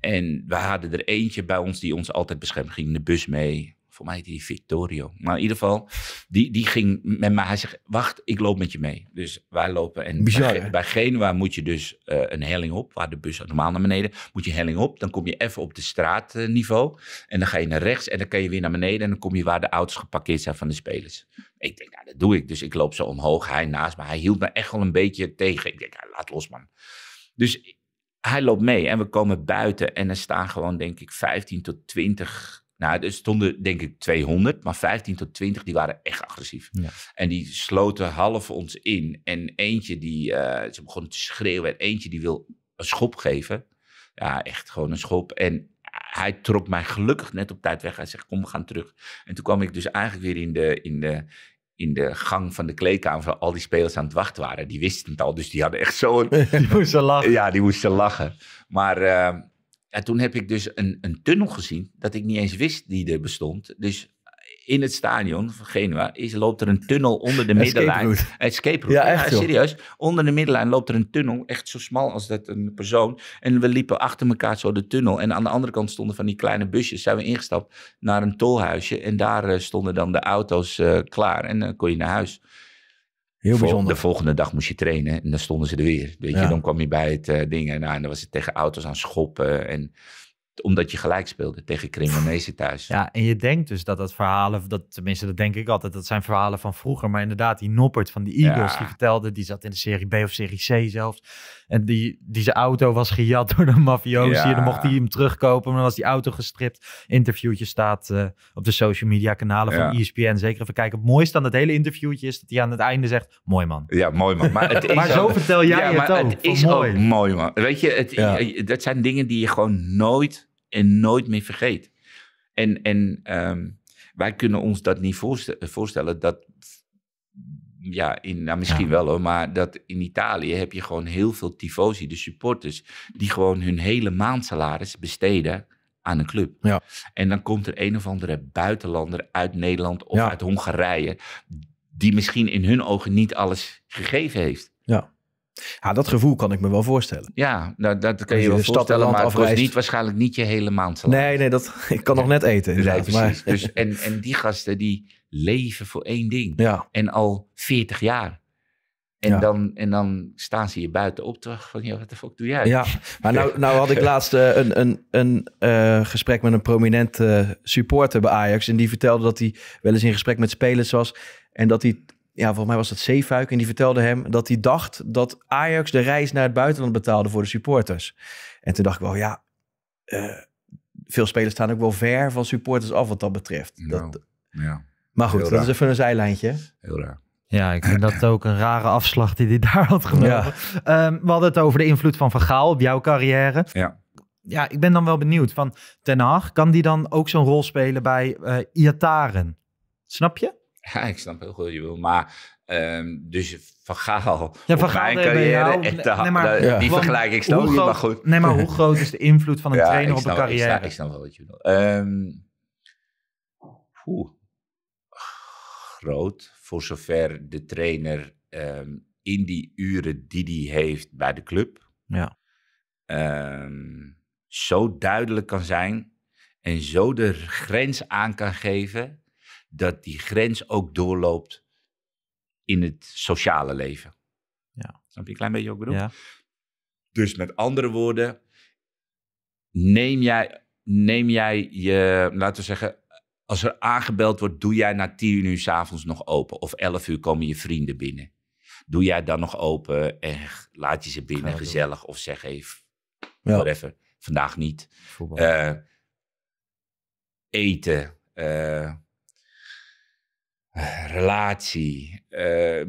En we hadden er eentje bij ons die ons altijd beschermde. Ging in de bus mee... Voor mij heette die Victorio. Maar in ieder geval, die ging met mij. Hij zegt, wacht, ik loop met je mee. Dus wij lopen. En bij Genoa moet je dus een helling op. Waar de bus normaal naar beneden. Moet je helling op. Dan kom je even op de straatniveau. En dan ga je naar rechts. En dan kan je weer naar beneden. En dan kom je waar de auto's geparkeerd zijn van de spelers. Ik denk, nou, dat doe ik. Dus ik loop zo omhoog. Hij naast me. Hij hield me echt al een beetje tegen. Ik denk, laat los, man. Dus hij loopt mee. En we komen buiten. En er staan gewoon, denk ik, 15 tot 20... Nou, er stonden denk ik 200, maar 15 tot 20, die waren echt agressief. Ja. En die sloten half ons in. En eentje die, ze begonnen te schreeuwen. En eentje die wil een schop geven. Ja, echt gewoon een schop. En hij trok mij gelukkig net op tijd weg. Hij zegt, kom, we gaan terug. En toen kwam ik dus eigenlijk weer in de gang van de kleedkamer, waar al die spelers aan het wachten waren. Die wisten het al, dus die hadden echt zo'n... Die moesten lachen. Ja, die moesten lachen. Maar... En toen heb ik dus een tunnel gezien dat ik niet eens wist die er bestond. Dus in het stadion van Genoa loopt er een tunnel onder de middenlijn. Escape route. Ja, echt, serieus. Onder de middenlijn loopt er een tunnel, echt zo smal als dat een persoon. En we liepen achter elkaar zo de tunnel. En aan de andere kant stonden van die kleine busjes. Zijn we ingestapt naar een tolhuisje. En daar stonden dan de auto's klaar. En dan kon je naar huis. Heel bijzonder. De volgende dag moest je trainen en dan stonden ze er weer. Weet je, dan kwam je bij het ding en dan was het tegen auto's aan schoppen. En omdat je gelijk speelde tegen Cremonese thuis. Ja, en je denkt dus dat verhalen, tenminste dat denk ik altijd, dat zijn verhalen van vroeger. Maar inderdaad, die Noppert van de Eagles die vertelde, die zat in de serie B of serie C zelfs. En die zijn auto was gejat door de mafiosi. Ja. En dan mocht hij hem terugkopen, maar dan was die auto gestript. Interviewtje staat op de social media kanalen van ESPN. Zeker even kijken. Het mooiste aan dat hele interviewtje is dat hij aan het einde zegt, mooi man. Ja, mooi man. Maar, zo vertel jij het ook. Het is mooi. Ook mooi man. Weet je, dat zijn dingen die je gewoon nooit meer vergeet. En Wij kunnen ons dat niet voorstellen dat... Ja, nou misschien wel hoor, maar dat in Italië heb je gewoon heel veel tifosi, de supporters, die gewoon hun hele maandsalaris besteden aan een club. Ja. En dan komt er een of andere buitenlander uit Nederland of uit Hongarije, die misschien in hun ogen niet alles gegeven heeft. Ja. Ja, dat gevoel kan ik me wel voorstellen. Ja, nou, dat kan je wel voorstellen, maar het was niet, waarschijnlijk niet je hele maand. Nee, dat, ik kan nog net eten. Inderdaad, ja, precies. Maar. Dus, en die gasten die leven voor één ding. Ja. En al 40 jaar. En dan staan ze hier buiten op terug van, ja, wat de fuck doe jij? Ja, maar nou had ik laatst een gesprek met een prominent supporter bij Ajax. En die vertelde dat hij wel eens in gesprek met spelers was en dat hij... Ja, volgens mij was dat Zeefuik en die vertelde hem dat hij dacht dat Ajax de reis naar het buitenland betaalde voor de supporters. En toen dacht ik wel, ja, veel spelers staan ook wel ver van supporters af wat dat betreft. Nou, dat, ja. Maar goed, dat is even een zijlijntje. Heel raar. Ja, ik vind dat ook een rare afslag die hij daar had genomen. Ja. We hadden het over de invloed van Van Gaal op jouw carrière. Ja. Ja, ik ben dan wel benieuwd van Ten Hag, kan die dan ook zo'n rol spelen bij Iataren? Snap je? Ja, ik snap heel goed wat je wil, maar dus Van Gaal, op mijn carrière, die vergelijking snap ik, maar goed. Nee, maar hoe groot is de invloed van een trainer op een carrière? Ik snap wel wat je wil. Groot, voor zover de trainer in die uren die hij heeft bij de club, zo duidelijk kan zijn en zo de grens aan kan geven... dat die grens ook doorloopt in het sociale leven. Ja. Snap je een klein beetje ook bedoel? Ja. Dus met andere woorden, neem jij je, laten we zeggen, als er aangebeld wordt, doe jij na 22:00 s'avonds nog open? Of 11:00 komen je vrienden binnen. Doe jij dan nog open en laat je ze binnen gezellig doen. Of zeg even, whatever, vandaag niet. Eten, relatie,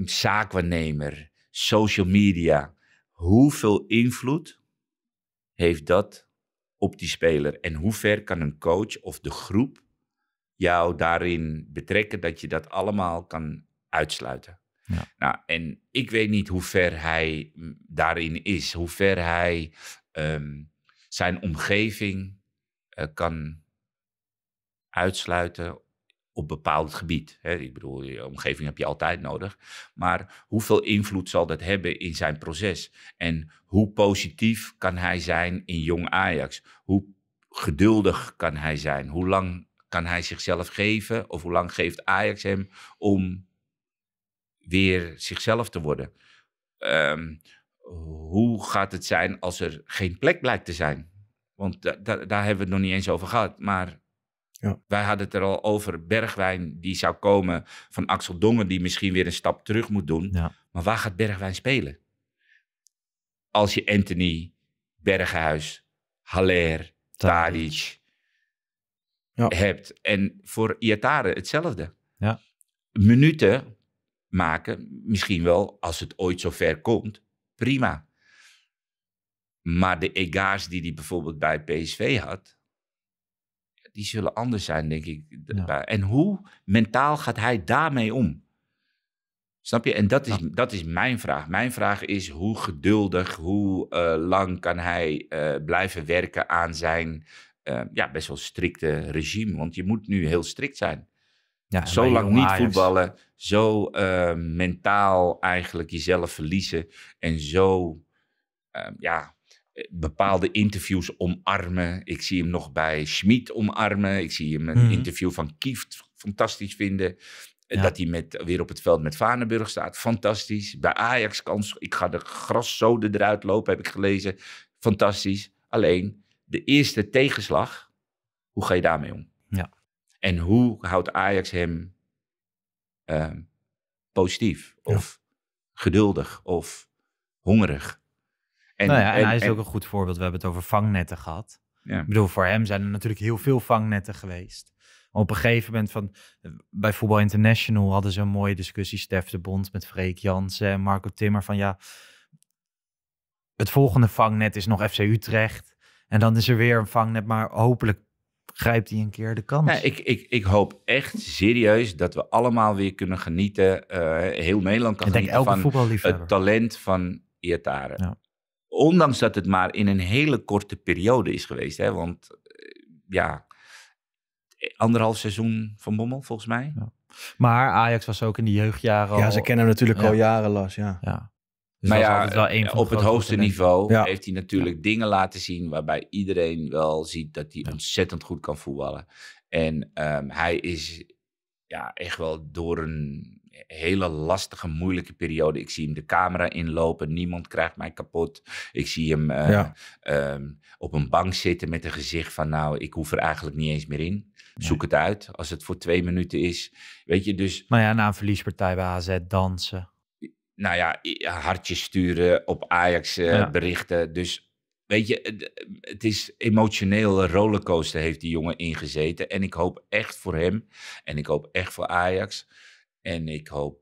zaakwaarnemer, social media. Hoeveel invloed heeft dat op die speler? En hoe ver kan een coach of de groep jou daarin betrekken dat je dat allemaal kan uitsluiten? Ja. Nou, en ik weet niet hoe ver hij daarin is. Hoe ver hij zijn omgeving kan uitsluiten op bepaald gebied. Hè? Ik bedoel, je omgeving heb je altijd nodig. Maar hoeveel invloed zal dat hebben in zijn proces? En hoe positief kan hij zijn in jong Ajax? Hoe geduldig kan hij zijn? Hoe lang kan hij zichzelf geven? Of hoe lang geeft Ajax hem om weer zichzelf te worden? Hoe gaat het zijn als er geen plek blijkt te zijn? Want daar hebben we het nog niet eens over gehad. Maar... Ja. Wij hadden het er al over Bergwijn, die zou komen van Axel Dongen, die misschien weer een stap terug moet doen. Ja. Maar waar gaat Bergwijn spelen? Als je Anthony, Berghuis, Haller, Tadic hebt. En voor Iataren hetzelfde. Ja. Minuten maken, misschien wel, als het ooit zover komt, prima. Maar de egaars die hij bijvoorbeeld bij PSV had... Die zullen anders zijn, denk ik. Ja. En hoe mentaal gaat hij daarmee om? Snap je? En dat is mijn vraag. Mijn vraag is hoe geduldig, hoe lang kan hij blijven werken aan zijn best wel strikte regime. Want je moet nu heel strikt zijn. Ja, zo lang niet voetballen, zo mentaal eigenlijk jezelf verliezen. En zo, bepaalde interviews omarmen. Ik zie hem nog bij Schmid omarmen. Ik zie hem een interview van Kieft fantastisch vinden. Ja. Dat hij weer op het veld met Vanenburg staat. Fantastisch. Bij Ajax kans. Ik ga de graszoden eruit lopen, heb ik gelezen. Fantastisch. Alleen, de eerste tegenslag. Hoe ga je daarmee om? Ja. En hoe houdt Ajax hem positief? Of geduldig? Of hongerig? En hij is ook een goed voorbeeld. We hebben het over vangnetten gehad. Ja. Ik bedoel, voor hem zijn er natuurlijk heel veel vangnetten geweest. Maar op een gegeven moment bij Voetbal International hadden ze een mooie discussie. Stef de Bond met Freek Jansen en Marco Timmer. Van ja, het volgende vangnet is nog FC Utrecht. En dan is er weer een vangnet, maar hopelijk grijpt hij een keer de kans. Ja, ik hoop echt serieus dat we allemaal weer kunnen genieten. Heel Nederland kan genieten van het talent van Iataren. Ja. Ondanks dat het maar in een hele korte periode is geweest. Hè, want ja, 1,5 seizoen van Bommel volgens mij. Ja. Maar Ajax was ook in de jeugdjaren al... Ja, ze kennen hem natuurlijk al jaren, Las. Ja. Ja. Dus maar ja, wel op het hoogste niveau heeft hij natuurlijk dingen laten zien... waarbij iedereen wel ziet dat hij ontzettend goed kan voetballen. En hij is echt wel door een hele lastige, moeilijke periode. Ik zie hem de camera inlopen. Niemand krijgt mij kapot. Ik zie hem op een bank zitten met een gezicht van... nou, ik hoef er eigenlijk niet eens meer in. Nee. Zoek het uit. Als het voor 2 minuten is. Weet je, dus... Maar ja, na een verliespartij bij AZ dansen. Nou ja, hartjes sturen, op Ajax berichten. Dus weet je, het is emotioneel rollercoaster heeft die jongen ingezeten. En ik hoop echt voor hem. En ik hoop echt voor Ajax. En ik hoop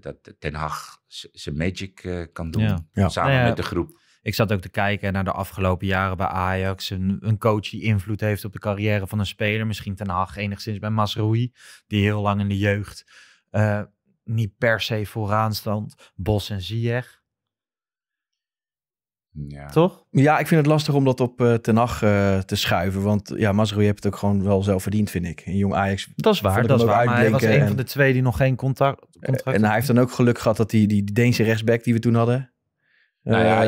dat Ten Hag zijn magic kan doen. Ja. Ja. Samen met de groep. Ik zat ook te kijken naar de afgelopen jaren bij Ajax. Een coach die invloed heeft op de carrière van een speler. Misschien Ten Hag enigszins bij Mazraoui. Die heel lang in de jeugd... niet per se vooraanstand. Bos en Ziyech. Ja. Toch? Ja, ik vind het lastig om dat op Ten Hag te schuiven. Want ja, Mazraoui heeft het ook gewoon wel zelf verdiend, vind ik. In jong Ajax. Dat is waar, dat is waar. Maar hij was een van de twee die nog geen contract en hij heeft dan ook geluk gehad dat die Deense rechtsback die we toen hadden. Nou ja,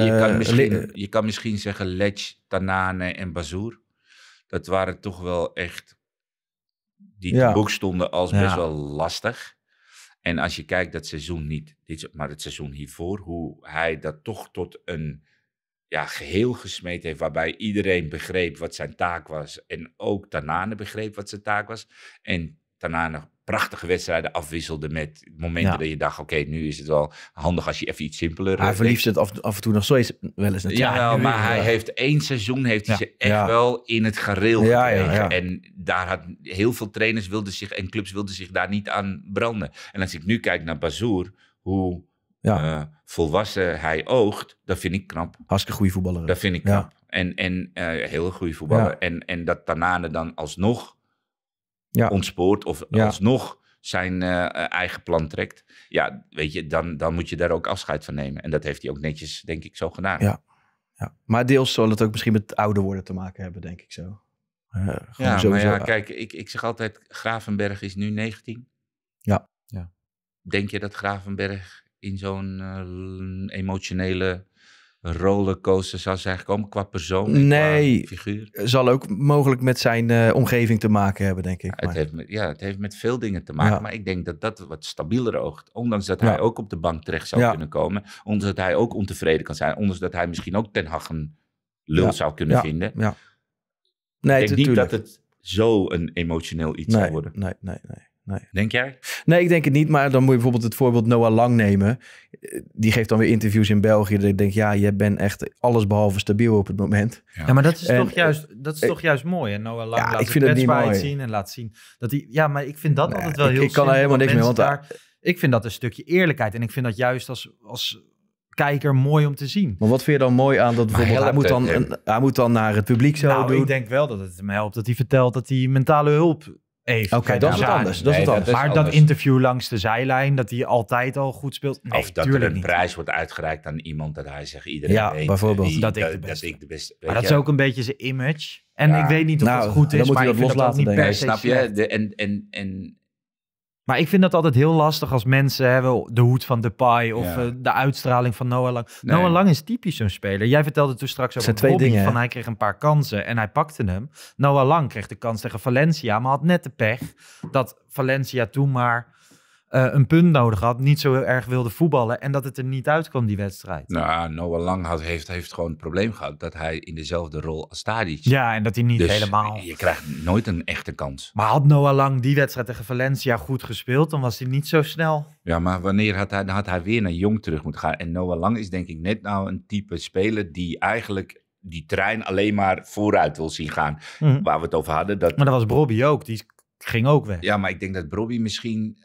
je kan misschien zeggen Lech, Tanane en Bazour. Dat waren toch wel echt... Die boek stonden als best wel lastig. En als je kijkt dat seizoen niet, maar het seizoen hiervoor, hoe hij dat toch tot een geheel gesmeed heeft, waarbij iedereen begreep wat zijn taak was. En ook Tanane begreep wat zijn taak was. En Tanane prachtige wedstrijden afwisselde met momenten dat je dacht, oké, nu is het wel handig als je even iets simpeler... Hij verliefst het af en toe nog zo eens wel eens. Ja, maar hij heeft 1 seizoen, heeft hij ze echt wel in het gareel gekregen. Ja. En daar had heel veel trainers en clubs wilden zich daar niet aan branden. En als ik nu kijk naar Bazour, hoe volwassen hij oogt, dat vind ik knap. Hartstikke goede voetballer. Dat vind ik knap. En heel goede voetballer. Ja. En dat Tanane dan alsnog... ontspoort of alsnog zijn eigen plan trekt. Ja, weet je, dan moet je daar ook afscheid van nemen. En dat heeft hij ook netjes, denk ik, zo gedaan. Ja, ja. Maar deels zal het ook misschien met ouder worden te maken hebben, denk ik zo. Kijk, ik zeg altijd, Gravenberch is nu 19. Ja. Ja. Denk je dat Gravenberch in zo'n emotionele... rollercoaster zou zijn gekomen qua persoon, qua figuur? Zal ook mogelijk met zijn omgeving te maken hebben, denk ik. Ja, het heeft met veel dingen te maken, maar ik denk dat dat wat stabieler oogt. Ondanks dat hij ook op de bank terecht zou kunnen komen, ondanks dat hij ook ontevreden kan zijn, ondanks dat hij misschien ook Ten Hag een lul zou kunnen vinden. Ja. Nee, ik denk niet dat het zo een emotioneel iets zou worden. Nee. Denk jij? Nee, ik denk het niet. Maar dan moet je bijvoorbeeld het voorbeeld Noah Lang nemen. Die geeft dan weer interviews in België. Dat ik denk, ja, je bent echt allesbehalve stabiel op het moment. Ja, maar dat is toch juist mooi. Hè? Noah Lang laat de kwetsbaarheid zien en laat zien dat hij... Ja, maar ik vind dat altijd wel heel simpel. Ik kan er helemaal niks mee. Want ik vind dat een stukje eerlijkheid. En ik vind dat juist als kijker mooi om te zien. Maar wat vind je dan mooi aan dat bijvoorbeeld hij moet dan naar het publiek zo doen? Ik denk wel dat het hem helpt dat hij vertelt dat hij mentale hulp... Oké, dat is het anders. Maar dat interview langs de zijlijn, dat hij altijd al goed speelt. Nee, of dat er een prijs wordt uitgereikt aan iemand dat hij zegt, iedereen weet bijvoorbeeld dat ik de beste. Maar dat is ook een beetje zijn image. En ik weet niet of dat goed is, maar ik vind dat niet per se. Snap je? Maar ik vind dat altijd heel lastig als mensen hebben de hoed van Depay of de uitstraling van Noah Lang. Nee. Noah Lang is typisch zo'n speler. Jij vertelde toen straks over Brobbey van hij kreeg een paar kansen en hij pakte hem. Noah Lang kreeg de kans tegen Valencia, maar had net de pech dat Valencia toen maar een punt nodig had, niet zo heel erg wilde voetballen en dat het er niet uitkwam die wedstrijd. Nou, Noah Lang heeft gewoon een probleem gehad dat hij in dezelfde rol als Tadic. Ja, en dat hij niet helemaal... je krijgt nooit een echte kans. Maar had Noah Lang die wedstrijd tegen Valencia goed gespeeld, dan was hij niet zo snel. Ja, maar wanneer had hij weer naar Jong terug moeten gaan? En Noah Lang is denk ik net nou een type speler die eigenlijk... die trein alleen maar vooruit wil zien gaan. Waar we het over hadden. Maar dat was Brobbey ook, die ging ook weg. Ja, maar ik denk dat Brobbey misschien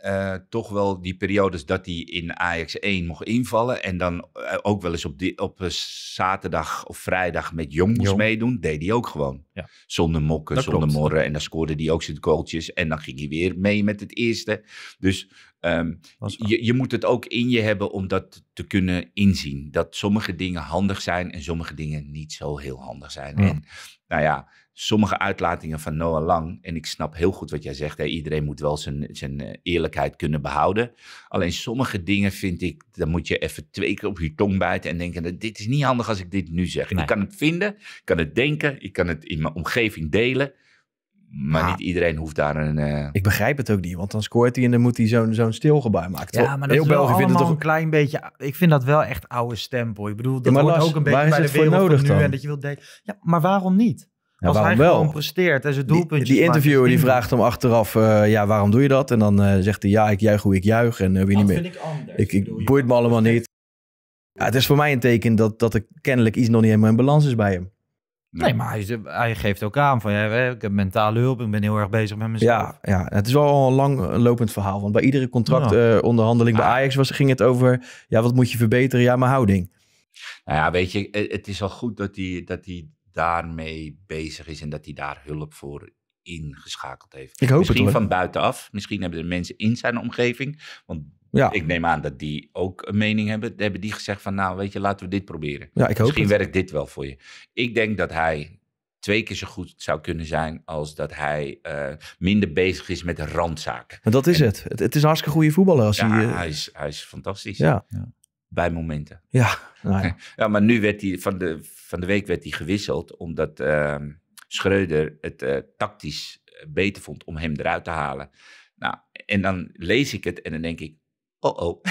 toch wel die periodes dat hij in Ajax 1 mocht invallen en dan ook wel eens op zaterdag of vrijdag met Jong moest meedoen, deed hij ook gewoon. Ja. Zonder mokken, dat zonder klopt. Morren. En dan scoorde hij ook zijn kooltjes. En dan ging hij weer mee met het eerste. Dus je moet het ook in je hebben om dat te kunnen inzien. Dat sommige dingen handig zijn en sommige dingen niet zo heel handig zijn. Ja. En nou ja, sommige uitlatingen van Noah Lang. En ik snap heel goed wat jij zegt. Hè, iedereen moet wel zijn eerlijkheid kunnen behouden. Alleen sommige dingen vind ik, dan moet je even 2 keer op je tong bijten en denken, dit is niet handig als ik dit nu zeg. Nee. Ik kan het vinden, ik kan het denken, ik kan het in mijn omgeving delen. Maar niet iedereen hoeft daar een... Ik begrijp het ook niet, want dan scoort hij en dan moet hij zo'n stilgebaar maken. Ja, maar dat heel is allemaal vindt het toch... een klein beetje... Ik vind dat wel echt oude stempo. Ik bedoel, dat wordt ook een beetje bij de wereld nodig van nu. En dat je wilt denken, ja, maar waarom niet? Ja, als hij wel gewoon presteert en zijn doelpuntjes... Die interviewer die vraagt hem achteraf, ja, waarom doe je dat? En dan zegt hij, ja, ik juich hoe ik juich. En wie niet meer. Vind ik anders. Ik boeit me allemaal niet. Ja, het is voor mij een teken dat er kennelijk iets nog niet helemaal in balans is bij hem. Nee, maar hij geeft ook aan van, ja, ik heb mentale hulp, ik ben heel erg bezig met mezelf. Ja, het is wel een langlopend verhaal. Want bij iedere contractonderhandeling bij Ajax ging het over, ja, wat moet je verbeteren? Ja, mijn houding. Nou ja, weet je, het is al goed dat hij daarmee bezig is en dat hij daar hulp voor ingeschakeld heeft. Ik hoop misschien het van buitenaf. Misschien hebben de mensen in zijn omgeving, want ja. Ik neem aan dat die ook een mening hebben. Hebben die gezegd van, nou weet je, laten we dit proberen. Ja, ik hoop misschien het. Werkt dit wel voor je. Ik denk dat hij 2 keer zo goed zou kunnen zijn als dat hij minder bezig is met randzaken. Maar dat is het. Het is een hartstikke goede voetballer. Als hij is fantastisch. Ja. Ja. Bij momenten. Ja, nou ja. Ja, maar nu werd hij van de week werd hij gewisseld omdat Schreuder het tactisch beter vond om hem eruit te halen. Nou, en dan lees ik het en dan denk ik, oh.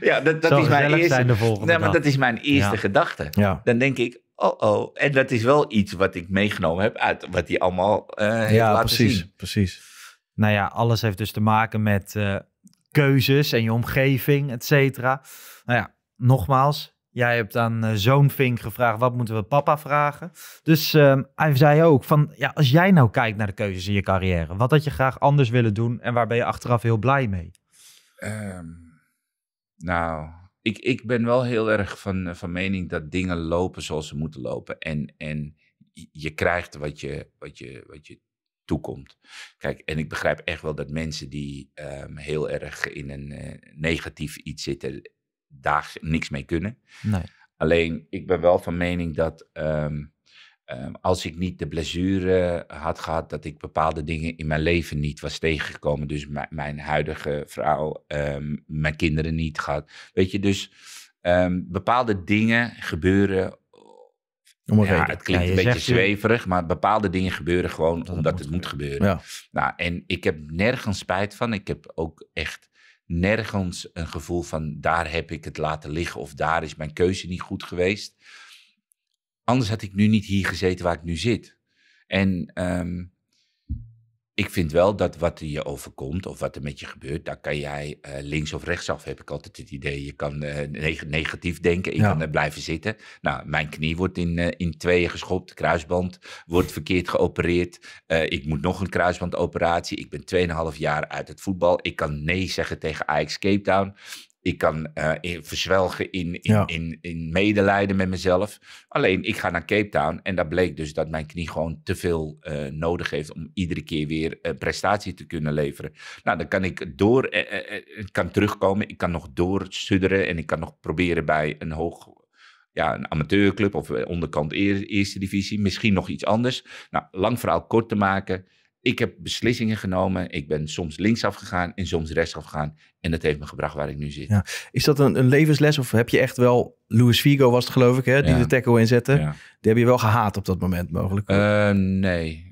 Ja, dat is mijn eerste. Nee, maar dat is mijn eerste gedachte. Ja. Dan denk ik, oh. En dat is wel iets wat ik meegenomen heb uit wat hij allemaal heeft laten zien. Ja, precies. Nou ja, alles heeft dus te maken met keuzes en je omgeving, et cetera. Nou ja, nogmaals, jij hebt aan zo'n Vink gevraagd, wat moeten we papa vragen? Dus hij zei ook van, ja, als jij nou kijkt naar de keuzes in je carrière, wat had je graag anders willen doen en waar ben je achteraf heel blij mee? Nou, ik ben wel heel erg van mening dat dingen lopen zoals ze moeten lopen. En je krijgt wat je toekomt. Kijk, en ik begrijp echt wel dat mensen die heel erg in een negatief iets zitten, daar niks mee kunnen. Nee. Alleen, ik ben wel van mening dat als ik niet de blessure had gehad, dat ik bepaalde dingen in mijn leven niet was tegengekomen. Dus mijn huidige vrouw, mijn kinderen niet gehad. Weet je, dus bepaalde dingen gebeuren. Ja, het klinkt een beetje zweverig, maar bepaalde dingen gebeuren gewoon omdat het moet gebeuren. Ja. Nou, en ik heb nergens spijt van. Ik heb ook echt nergens een gevoel van, daar heb ik het laten liggen of daar is mijn keuze niet goed geweest. Anders had ik nu niet hier gezeten waar ik nu zit. En ik vind wel dat wat je overkomt of wat er met je gebeurt, daar kan jij links of rechtsaf, heb ik altijd het idee. Je kan negatief denken, je kan blijven zitten. Nou, mijn knie wordt in 2 geschopt, kruisband wordt verkeerd geopereerd. Ik moet nog een kruisbandoperatie. Ik ben 2,5 jaar uit het voetbal. Ik kan nee zeggen tegen Ajax Cape Town. Ik kan verzwelgen in medelijden met mezelf. Alleen, ik ga naar Cape Town en daar bleek dus dat mijn knie gewoon te veel nodig heeft om iedere keer weer prestatie te kunnen leveren. Nou, dan kan ik kan terugkomen, ik kan nog doorsudderen en ik kan nog proberen bij een een amateurclub of onderkant eerste divisie, misschien nog iets anders. Nou, lang verhaal kort te maken. Ik heb beslissingen genomen. Ik ben soms linksaf gegaan en soms rechtsaf gegaan. En dat heeft me gebracht waar ik nu zit. Ja. Is dat een levensles? Of heb je echt wel... Luis Figo was het, geloof ik, hè, die de tackle inzette. Ja. Die heb je wel gehaat op dat moment mogelijk?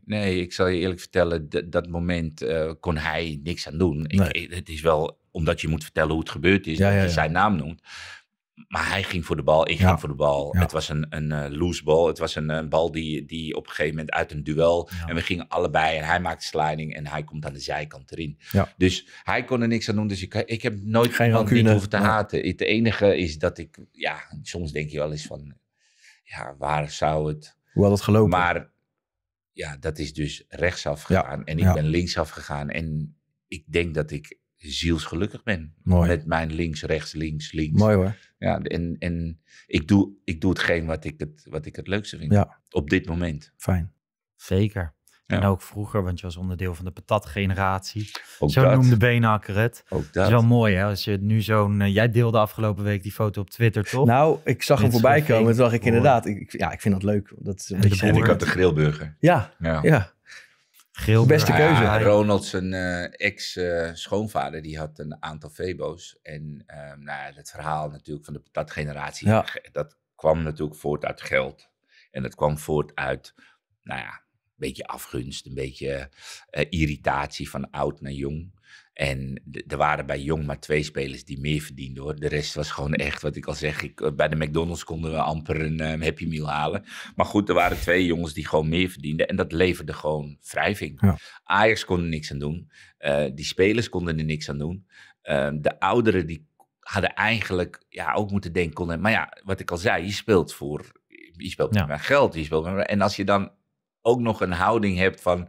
Nee, ik zal je eerlijk vertellen. Dat moment kon hij niks aan doen. Nee. Het is wel omdat je moet vertellen hoe het gebeurd is. Dat je zijn naam noemt. Maar hij ging voor de bal, ik ging voor de bal. Ja. Het was een loose ball. Het was een bal die op een gegeven moment uit een duel... Ja. En we gingen allebei en hij maakt sliding en hij komt aan de zijkant erin. Ja. Dus hij kon er niks aan doen. Dus ik heb nooit iemand niet hoeven te haten. Het enige is dat ik... Ja, soms denk je wel eens van... Ja, waar zou het... Hoe had het gelopen? Maar ja, dat is dus rechtsaf gegaan. Ja. En ik ben linksaf gegaan. En ik denk dat ik... zielsgelukkig ben. Mooi. Met mijn links, rechts, links, links. Mooi hoor. Ja, en ik doe hetgeen wat ik het leukste vind. Ja. Op dit moment. Fijn. Zeker. Ja. En ook vroeger, want je was onderdeel van de patatgeneratie. Zo noemde Beenhakker het. Ook dat. Dat is wel mooi, hè? Als je nu zo'n... jij deelde afgelopen week die foto op Twitter, toch? Nou, ik zag hem voorbij komen. Toen dacht ik inderdaad... Ja, ik vind dat leuk. Dat is een beetje... En ik had de grillburger. Ja, ja. Beste keuze. Ja, Ronald, zijn ex-schoonvader, die had een aantal febo's. En nou, het verhaal natuurlijk van de patatgeneratie... Ja. Dat kwam natuurlijk voort uit geld. En dat kwam voort uit... Nou ja... Een beetje afgunst, een beetje irritatie van oud naar jong. En er waren bij jong maar 2 spelers die meer verdienden, hoor. De rest was gewoon echt, wat ik al zeg, bij de McDonald's konden we amper een Happy Meal halen. Maar goed, er waren 2 jongens die gewoon meer verdienden en dat leverde gewoon wrijving. Ja. Ajax kon er niks aan doen, die spelers konden er niks aan doen. De ouderen die hadden eigenlijk ja, ook moeten denken, maar ja, wat ik al zei, je speelt met geld. Je speelt met, en als je dan ook nog een houding hebt van,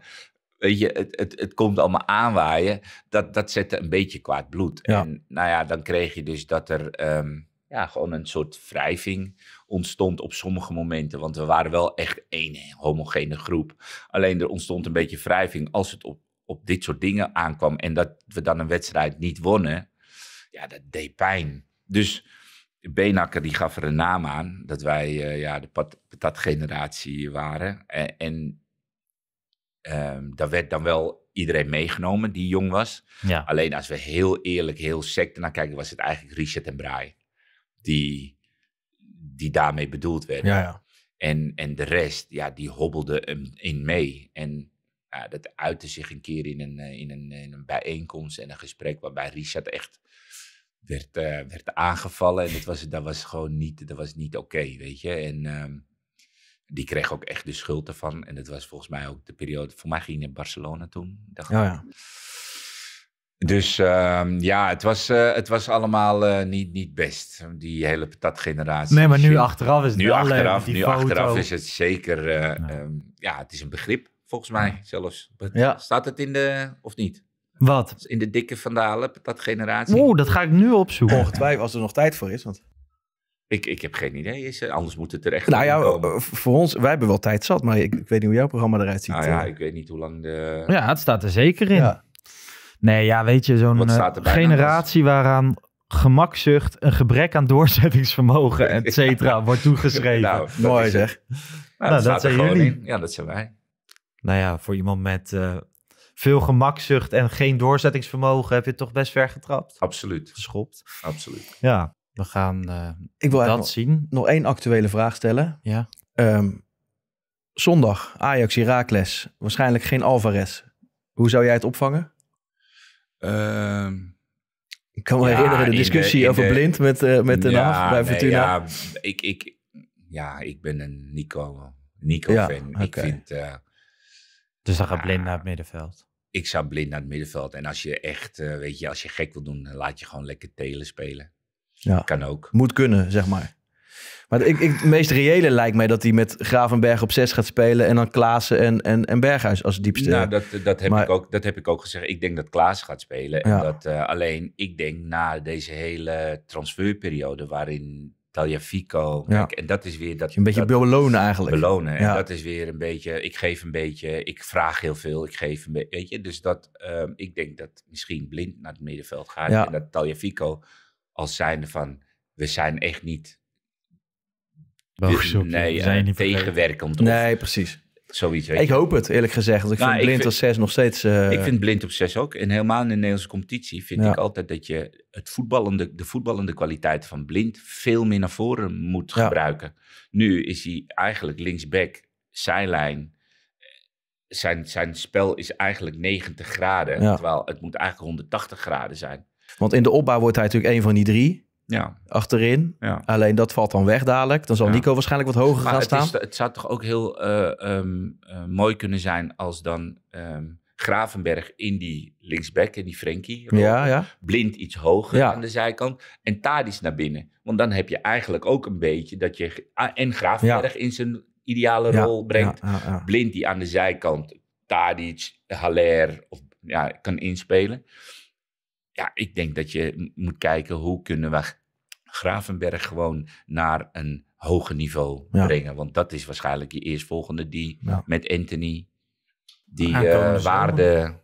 weet je, het komt allemaal aanwaaien, dat zette een beetje kwaad bloed. Ja. En nou ja, dan kreeg je dus dat er ja, gewoon een soort wrijving ontstond op sommige momenten, want we waren wel echt één homogene groep. Alleen er ontstond een beetje wrijving als het op dit soort dingen aankwam en dat we dan een wedstrijd niet wonnen, ja, dat deed pijn. Dus Beenhakker die gaf er een naam aan, dat wij ja, de patatgeneratie waren. En daar werd dan wel iedereen meegenomen die jong was. Ja. Alleen als we heel eerlijk, heel sec naar kijken, was het eigenlijk Richard en Braai die daarmee bedoeld werden. Ja, ja. En de rest, ja, die hobbelde in mee. En ja, dat uitte zich een keer in een bijeenkomst en een gesprek waarbij Richard echt... werd aangevallen en dat was gewoon niet, dat was niet oké, weet je. En die kreeg ook echt de schuld ervan. En dat was volgens mij ook de periode, voor mij ging hij naar Barcelona toen. Dacht ik. Ja. Dus ja, het was allemaal niet best, die hele patatgeneratie. Nee, maar nu achteraf is het wel leuk, die foto. Nu achteraf is het zeker, ja, het is een begrip volgens mij zelfs. Ja. Staat het in de, of niet? Wat? In de dikke vandalen, dat generatie. Oeh, dat ga ik nu opzoeken. Ongetwijfeld, als er nog tijd voor is. Want... Ik heb geen idee, anders moet het er echt komen. Voor ons, wij hebben wel tijd zat, maar ik weet niet hoe jouw programma eruit ziet. Nou ja, ik weet niet hoe lang de... Ja, het staat er zeker in. Ja. Nee, ja, weet je, zo'n generatie waaraan gemakzucht, een gebrek aan doorzettingsvermogen, et cetera, ja, wordt toegeschreven. Nou, mooi zeg. Nou, dat staat er zijn jullie. In. Ja, dat zijn wij. Nou ja, voor iemand met... veel gemakzucht en geen doorzettingsvermogen, heb je toch best ver getrapt. Absoluut. Geschopt. Absoluut. Ja, we gaan ik wil dat zien. Nog 1 actuele vraag stellen. Ja. Zondag, Ajax, Heracles. Waarschijnlijk geen Alvarez. Hoe zou jij het opvangen? Ik kan me herinneren de discussie over Blind met Den Haag bij Fortuna. Ja, ik ben een Nico-fan. Ja, okay. Ik vind... dus dan gaat Blind naar het middenveld. Ik zou Blind naar het middenveld. En als je echt, weet je, als je gek wil doen, laat je gewoon lekker Telen spelen. Ja. Kan ook. Moet kunnen, zeg maar. Maar het meest reële lijkt mij dat hij met Gravenberch op 6 gaat spelen. En dan Klaassen en Berghuis als diepste. Nou, dat heb ik ook gezegd. Ik denk dat Klaas gaat spelen. En ja. Alleen, ik denk na deze hele transferperiode waarin... Tagliafico. Ja. En dat is weer... Dat, een beetje belonen eigenlijk. Belonen. En ja. Dat is weer een beetje... Ik geef een beetje. Ik vraag heel veel. Ik geef een beetje. Weet je? Dus dat... ik denk dat misschien Blind naar het middenveld gaat. Ja. En dat Tagliafico als zijnde van... We zijn echt niet... tegenwerkend. Nee, precies. Zoiets, weet ik hoop het, eerlijk gezegd. Want ik vind Blind op 6 nog steeds... ik vind Blind op 6 ook. En helemaal in de Nederlandse competitie vind ik altijd dat je de voetballende kwaliteit van Blind veel meer naar voren moet gebruiken. Nu is hij eigenlijk linksback, zijlijn. Zijn spel is eigenlijk 90 graden. Ja. Terwijl het moet eigenlijk 180 graden zijn. Want in de opbouw wordt hij natuurlijk 1 van die 3... Ja. Achterin. Ja. Alleen dat valt dan weg dadelijk. Dan zal Nico waarschijnlijk wat hoger gaan staan. Het zou toch ook heel mooi kunnen zijn als dan Gravenberch in die linksback, in die Frenkie. Blind iets hoger aan de zijkant. En Tadic naar binnen. Want dan heb je eigenlijk ook een beetje dat je... En Gravenberch in zijn ideale rol brengt. Ja. Blind die aan de zijkant Tadic, Haller kan inspelen. Ja, ik denk dat je moet kijken hoe kunnen we Gravenberch gewoon naar een hoger niveau brengen. Want dat is waarschijnlijk je eerstvolgende die met Anthony die waarde...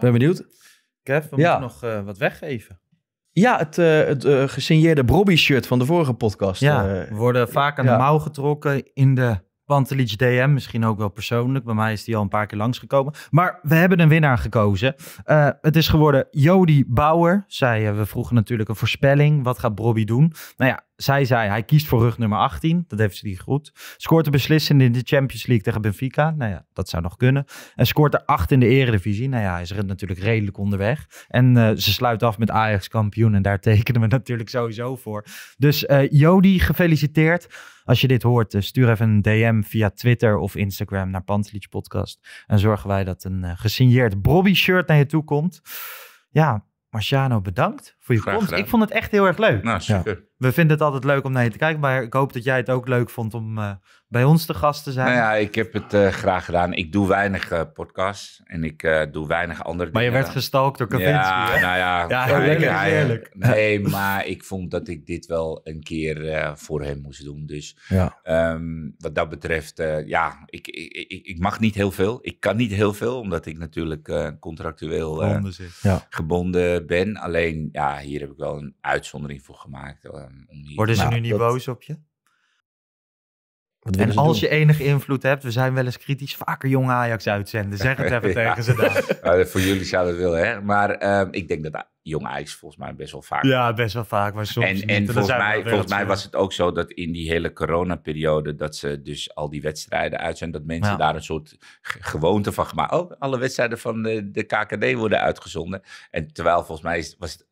Ben benieuwd. Kev, we moeten nog wat weggeven. Ja, het gesigneerde Brobbey-shirt van de vorige podcast. Ja, we worden vaak aan de mouw getrokken in de Pantelic DM. Misschien ook wel persoonlijk. Bij mij is die al een paar keer langsgekomen. Maar we hebben een winnaar gekozen. Het is geworden Jody Bauer. We vroegen natuurlijk een voorspelling. Wat gaat Brobbey doen? Nou ja, zij zei hij kiest voor rug nummer 18. Dat heeft ze niet goed. Scoort de beslissende in de Champions League tegen Benfica. Nou ja, dat zou nog kunnen. En scoort er 8 in de Eredivisie. Nou ja, hij is er natuurlijk redelijk onderweg. En ze sluit af met Ajax kampioen. En daar tekenen we natuurlijk sowieso voor. Dus Jody, gefeliciteerd. Als je dit hoort, stuur even een DM via Twitter of Instagram naar Pantelic Podcast. En zorgen wij dat een gesigneerd Brobbey-shirt naar je toe komt. Ja, Marciano, bedankt voor je komst. Ik vond het echt heel erg leuk. Nou, super. Ja. We vinden het altijd leuk om naar je te kijken. Maar ik hoop dat jij het ook leuk vond om bij ons te gast te zijn. Nou ja, ik heb het graag gedaan. Ik doe weinig podcasts en ik doe weinig andere dingen. Maar je werd gestalkt door Kevin. Ja, nou ja. Eerlijk. Nee, maar ik vond dat ik dit wel een keer voor hem moest doen. Dus wat dat betreft, ik mag niet heel veel. Ik kan niet heel veel, omdat ik natuurlijk contractueel gebonden ben. Alleen, ja, hier heb ik wel een uitzondering voor gemaakt. Worden ze nu niet boos op je? En als je enige invloed hebt, we zijn wel eens kritisch, vaker jong Ajax uitzenden. Zeg het even tegen ze dan. Voor jullie zou dat willen, hè? Maar ik denk dat jong Ajax volgens mij best wel vaak... Ja, best wel vaak, maar soms niet. En volgens mij was het ook zo dat in die hele coronaperiode, dat ze dus al die wedstrijden uitzenden, dat mensen daar een soort gewoonte van gemaakt. Oh, alle wedstrijden van de KKD worden uitgezonden. En terwijl volgens mij was het...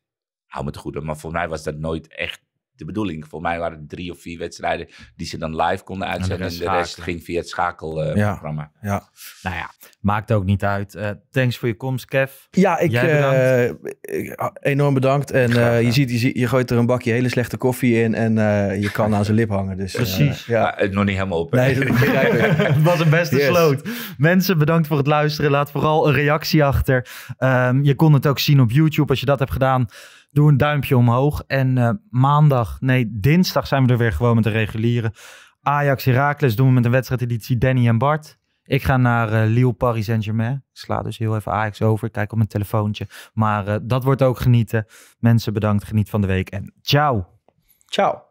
Hou me het goed, maar volgens mij was dat nooit echt de bedoeling. Voor mij waren het 3 of 4 wedstrijden die ze dan live konden uitzenden. En de rest ging via het schakelprogramma. Nou ja, maakt ook niet uit. Thanks voor je komst, Kev. Ja, enorm bedankt. En je gooit er een bakje hele slechte koffie in en je kan aan zijn lip hangen. Dus, precies. Het nog niet helemaal open. Nee, het was een beste sloot. Mensen, bedankt voor het luisteren. Laat vooral een reactie achter. Je kon het ook zien op YouTube als je dat hebt gedaan. Doe een duimpje omhoog. En dinsdag zijn we er weer gewoon met de reguliere. Ajax Heracles doen we met een wedstrijdeditie Danny en Bart. Ik ga naar Lille, Paris Saint-Germain. Ik sla dus heel even Ajax over. Ik kijk op mijn telefoontje. Maar dat wordt ook genieten. Mensen, bedankt. Geniet van de week. En ciao. Ciao.